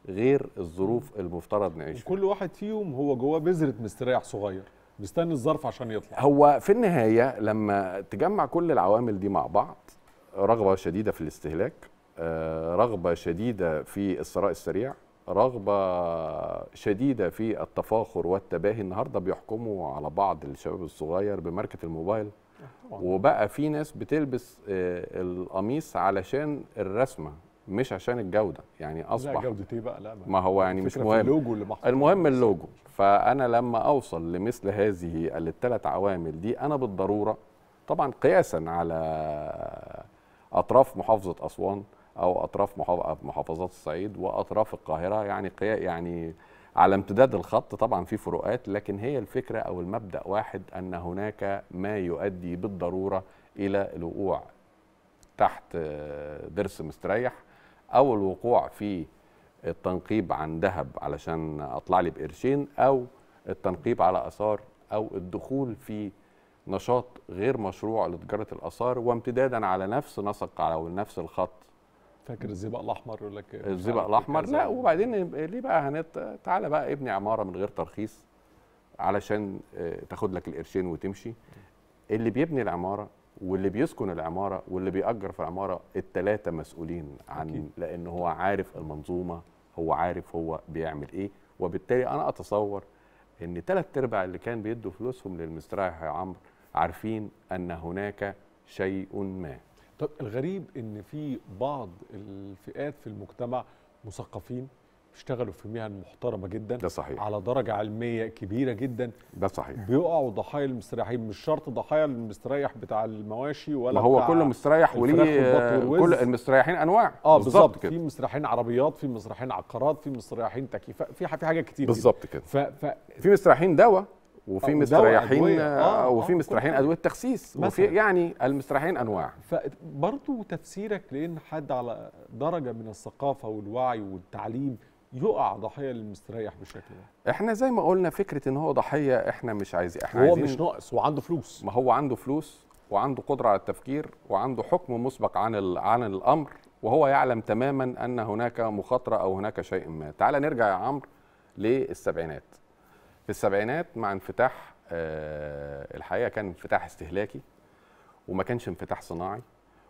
غير الظروف المفترض نعيشها. كل واحد فيهم هو جواه بذرة مستريح صغير مستني الظرف عشان يطلع. هو في النهاية لما تجمع كل العوامل دي مع بعض، رغبة شديدة في الاستهلاك، رغبة شديدة في الثراء السريع، رغبة شديدة في التفاخر والتباهي. النهاردة بيحكموا على بعض الشباب الصغير بماركة الموبايل، وبقى في ناس بتلبس القميص علشان الرسمة مش عشان الجودة. يعني أصبح لا جودة إيه بقى، لا ما هو يعني مش مهم اللوجو اللي محطوط، المهم اللوجو. فأنا لما أوصل لمثل هذه الثلاث عوامل دي، أنا بالضرورة طبعا قياسا على أطراف محافظة أسوان أو أطراف محافظات الصعيد وأطراف القاهرة، يعني يعني على امتداد الخط طبعا في فروقات، لكن هي الفكرة أو المبدأ واحد، أن هناك ما يؤدي بالضرورة إلى الوقوع تحت ضرس مستريح، أو الوقوع في التنقيب عن دهب علشان أطلع لي بقرشين، أو التنقيب على آثار، أو الدخول في نشاط غير مشروع لتجارة الآثار. وامتدادا على نفس نسق على نفس الخط، فاكر الزئبق الاحمر ولا الزئبق الاحمر؟ لا، وبعدين ليه بقى هنت تعالى بقى ابني عماره من غير ترخيص علشان تاخد لك القرشين وتمشي. اللي بيبني العماره واللي بيسكن العماره واللي بيأجر في العماره، الثلاثه مسؤولين عن، لان هو عارف المنظومه، هو عارف هو بيعمل ايه. وبالتالي انا اتصور ان ثلاث ارباع اللي كان بيدوا فلوسهم للمستريح يا عمرو عارفين ان هناك شيء ما. طب الغريب ان في بعض الفئات في المجتمع مثقفين بيشتغلوا في مهن محترمه جدا، ده صحيح، على درجه علميه كبيره جدا، ده صحيح، بيقعوا ضحايا المستريحين. مش شرط ضحايا المستريح بتاع المواشي ولا ما هو كله مستريح، وليه كل المستريحين انواع. اه بالظبط كده، في مستريحين عربيات، في مستريحين عقارات، في مستريحين تكييفات، في في حاجات كتير بالظبط كده. ف... ف... في مستريحين دواء، وفي مستريحين آه وفي آه مستريحين ادويه تخسيس، وفي يعني المستريحين انواع. فبرضه تفسيرك لان حد على درجه من الثقافه والوعي والتعليم يقع ضحيه للمستريح بالشكل ده؟ احنا زي ما قلنا فكره ان هو ضحيه، احنا مش عايزين، احنا هو عايزين مش ناقص، وعنده فلوس، ما هو عنده فلوس وعنده قدره على التفكير وعنده حكم مسبق عن عن الامر، وهو يعلم تماما ان هناك مخاطره او هناك شيء ما. تعال نرجع يا عمرو للسبعينات. في السبعينات مع انفتاح الحقيقه كان انفتاح استهلاكي وما كانش انفتاح صناعي،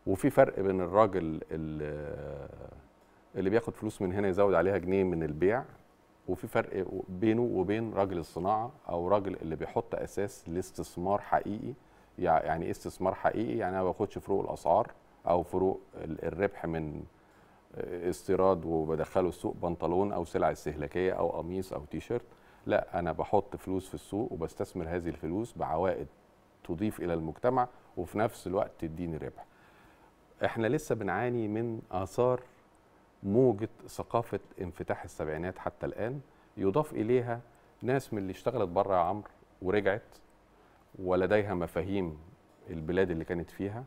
وفي فرق بين الراجل اللي بياخد فلوس من هنا يزود عليها جنيه من البيع، وفي فرق بينه وبين راجل الصناعه او راجل اللي بيحط اساس لاستثمار حقيقي. يعني ايه استثمار حقيقي؟ يعني انا ما باخدش فروق الاسعار او فروق الربح من استيراد وبدخله السوق بنطلون او سلعه استهلاكيه او قميص او تي شيرت، لا، أنا بحط فلوس في السوق وبستثمر هذه الفلوس بعوائد تضيف إلى المجتمع وفي نفس الوقت تديني ربح. إحنا لسه بنعاني من آثار موجة ثقافة انفتاح السبعينات حتى الآن، يضاف إليها ناس من اللي اشتغلت بره يا عمرو ورجعت ولديها مفاهيم البلاد اللي كانت فيها،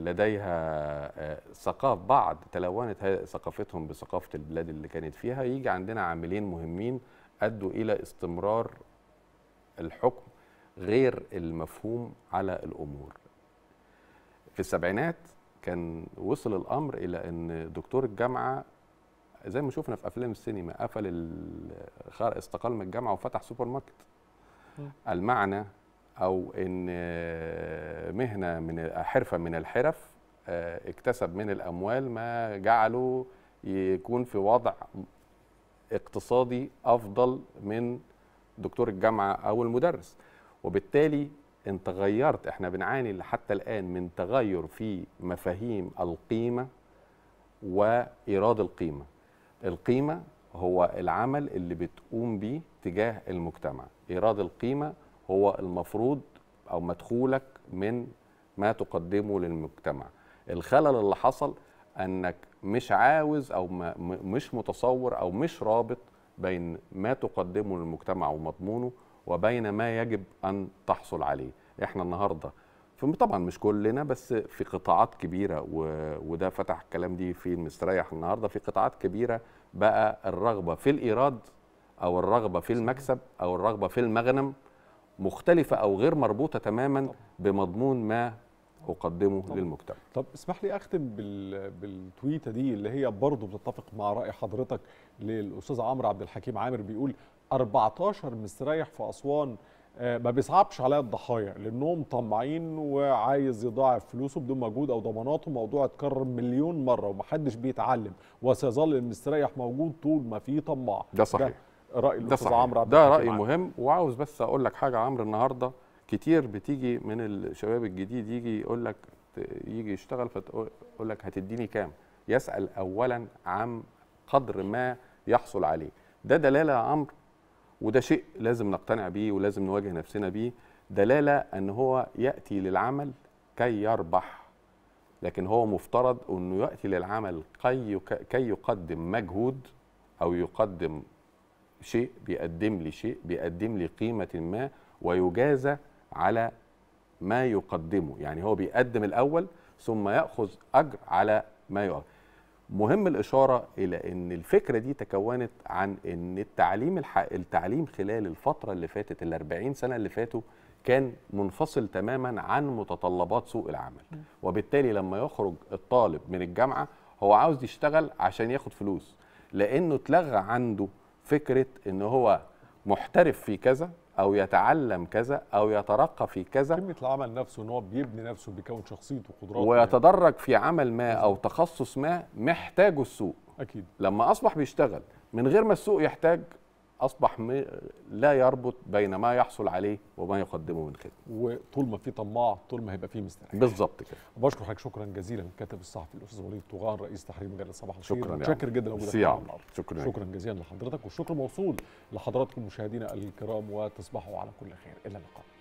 لديها ثقافة، بعض تلونت ثقافتهم بثقافة البلاد اللي كانت فيها. يجي عندنا عاملين مهمين أدوا إلى استمرار الحكم غير المفهوم على الأمور. في السبعينات كان وصل الأمر إلى أن دكتور الجامعة زي ما شفنا في أفلام السينما قفل، استقال من الجامعة وفتح سوبر ماركت. المعنى أو أن مهنة من حرفة من الحرف اكتسب من الأموال ما جعله يكون في وضع اقتصادي أفضل من دكتور الجامعة أو المدرس، وبالتالي أنت غيرت. إحنا بنعاني حتى الآن من تغير في مفاهيم القيمة وإيراد القيمة. القيمة هو العمل اللي بتقوم بيه تجاه المجتمع، إيراد القيمة هو المفروض أو مدخولك من ما تقدمه للمجتمع. الخلل اللي حصل أنك مش عاوز أو مش متصور أو مش رابط بين ما تقدمه للمجتمع ومضمونه وبين ما يجب أن تحصل عليه. إحنا النهاردة طبعا مش كلنا، بس في قطاعات كبيرة، وده فتح الكلام دي في المستريح النهاردة، في قطاعات كبيرة بقى الرغبة في الإيراد أو الرغبة في المكسب أو الرغبة في المغنم مختلفة أو غير مربوطة تماما بمضمون ما أقدمه طب. للمجتمع. طب اسمح لي أختم بالتويتة دي اللي هي برضو بتتفق مع رأي حضرتك للأستاذ عمرو عبد الحكيم عامر، بيقول أربعتاشر مستريح في أسوان ما بيصعبش عليا الضحايا لانهم طماعين وعايز يضاعف فلوسه بدون مجهود او ضماناته. موضوع اتكرر مليون مره ومحدش بيتعلم، وسيظل المستريح موجود طول ما في طماع. ده صحيح، ده راي الاستاذ عمرو عبد الحكيم. ده راي مهم. وعاوز بس اقول لك حاجه عمرو، النهارده كتير بتيجي من الشباب الجديد يجي يقول لك يجي يشتغل فتقول لك هتديني كام؟ يسال اولا عن قدر ما يحصل عليه. ده دلاله يا عمرو، وده شيء لازم نقتنع بيه ولازم نواجه نفسنا بيه، دلالة أن هو يأتي للعمل كي يربح، لكن هو مفترض أنه يأتي للعمل كي يقدم مجهود أو يقدم شيء، بيقدم لي شيء، بيقدم لي قيمة ما، ويجازى على ما يقدمه. يعني هو بيقدم الأول ثم يأخذ أجر على ما يقدم. مهم الإشارة إلى أن الفكرة دي تكونت عن أن التعليم الح... التعليم خلال الفترة اللي فاتت الأربعين سنة اللي فاتوا كان منفصل تماما عن متطلبات سوق العمل، وبالتالي لما يخرج الطالب من الجامعة هو عاوز يشتغل عشان ياخد فلوس، لأنه اتلغى عنده فكرة أن هو محترف في كذا أو يتعلم كذا أو يترقى في كذا. قيمة العمل نفسه إن هو بيبني نفسه، بيكون شخصيته وقدراته ويتدرج في عمل ما أو تخصص ما محتاجه السوق. أكيد. لما أصبح بيشتغل من غير ما السوق يحتاج، أصبح لا يربط بين ما يحصل عليه وما يقدمه من خدمة. وطول ما في طماع طول ما هيبقى في مستريح. بالظبط كده. بشكر حضرتك شكرا جزيلا الكاتب الصحفي الأستاذ وليد طغان رئيس تحرير مجلة صباح الخير. شكرا جدا. شكرا جدا لوجودك. شكرا. شكرا جزيلا لحضرتك، والشكر موصول لحضراتكم مشاهدينا الكرام، وتصبحوا على كل خير. إلى اللقاء.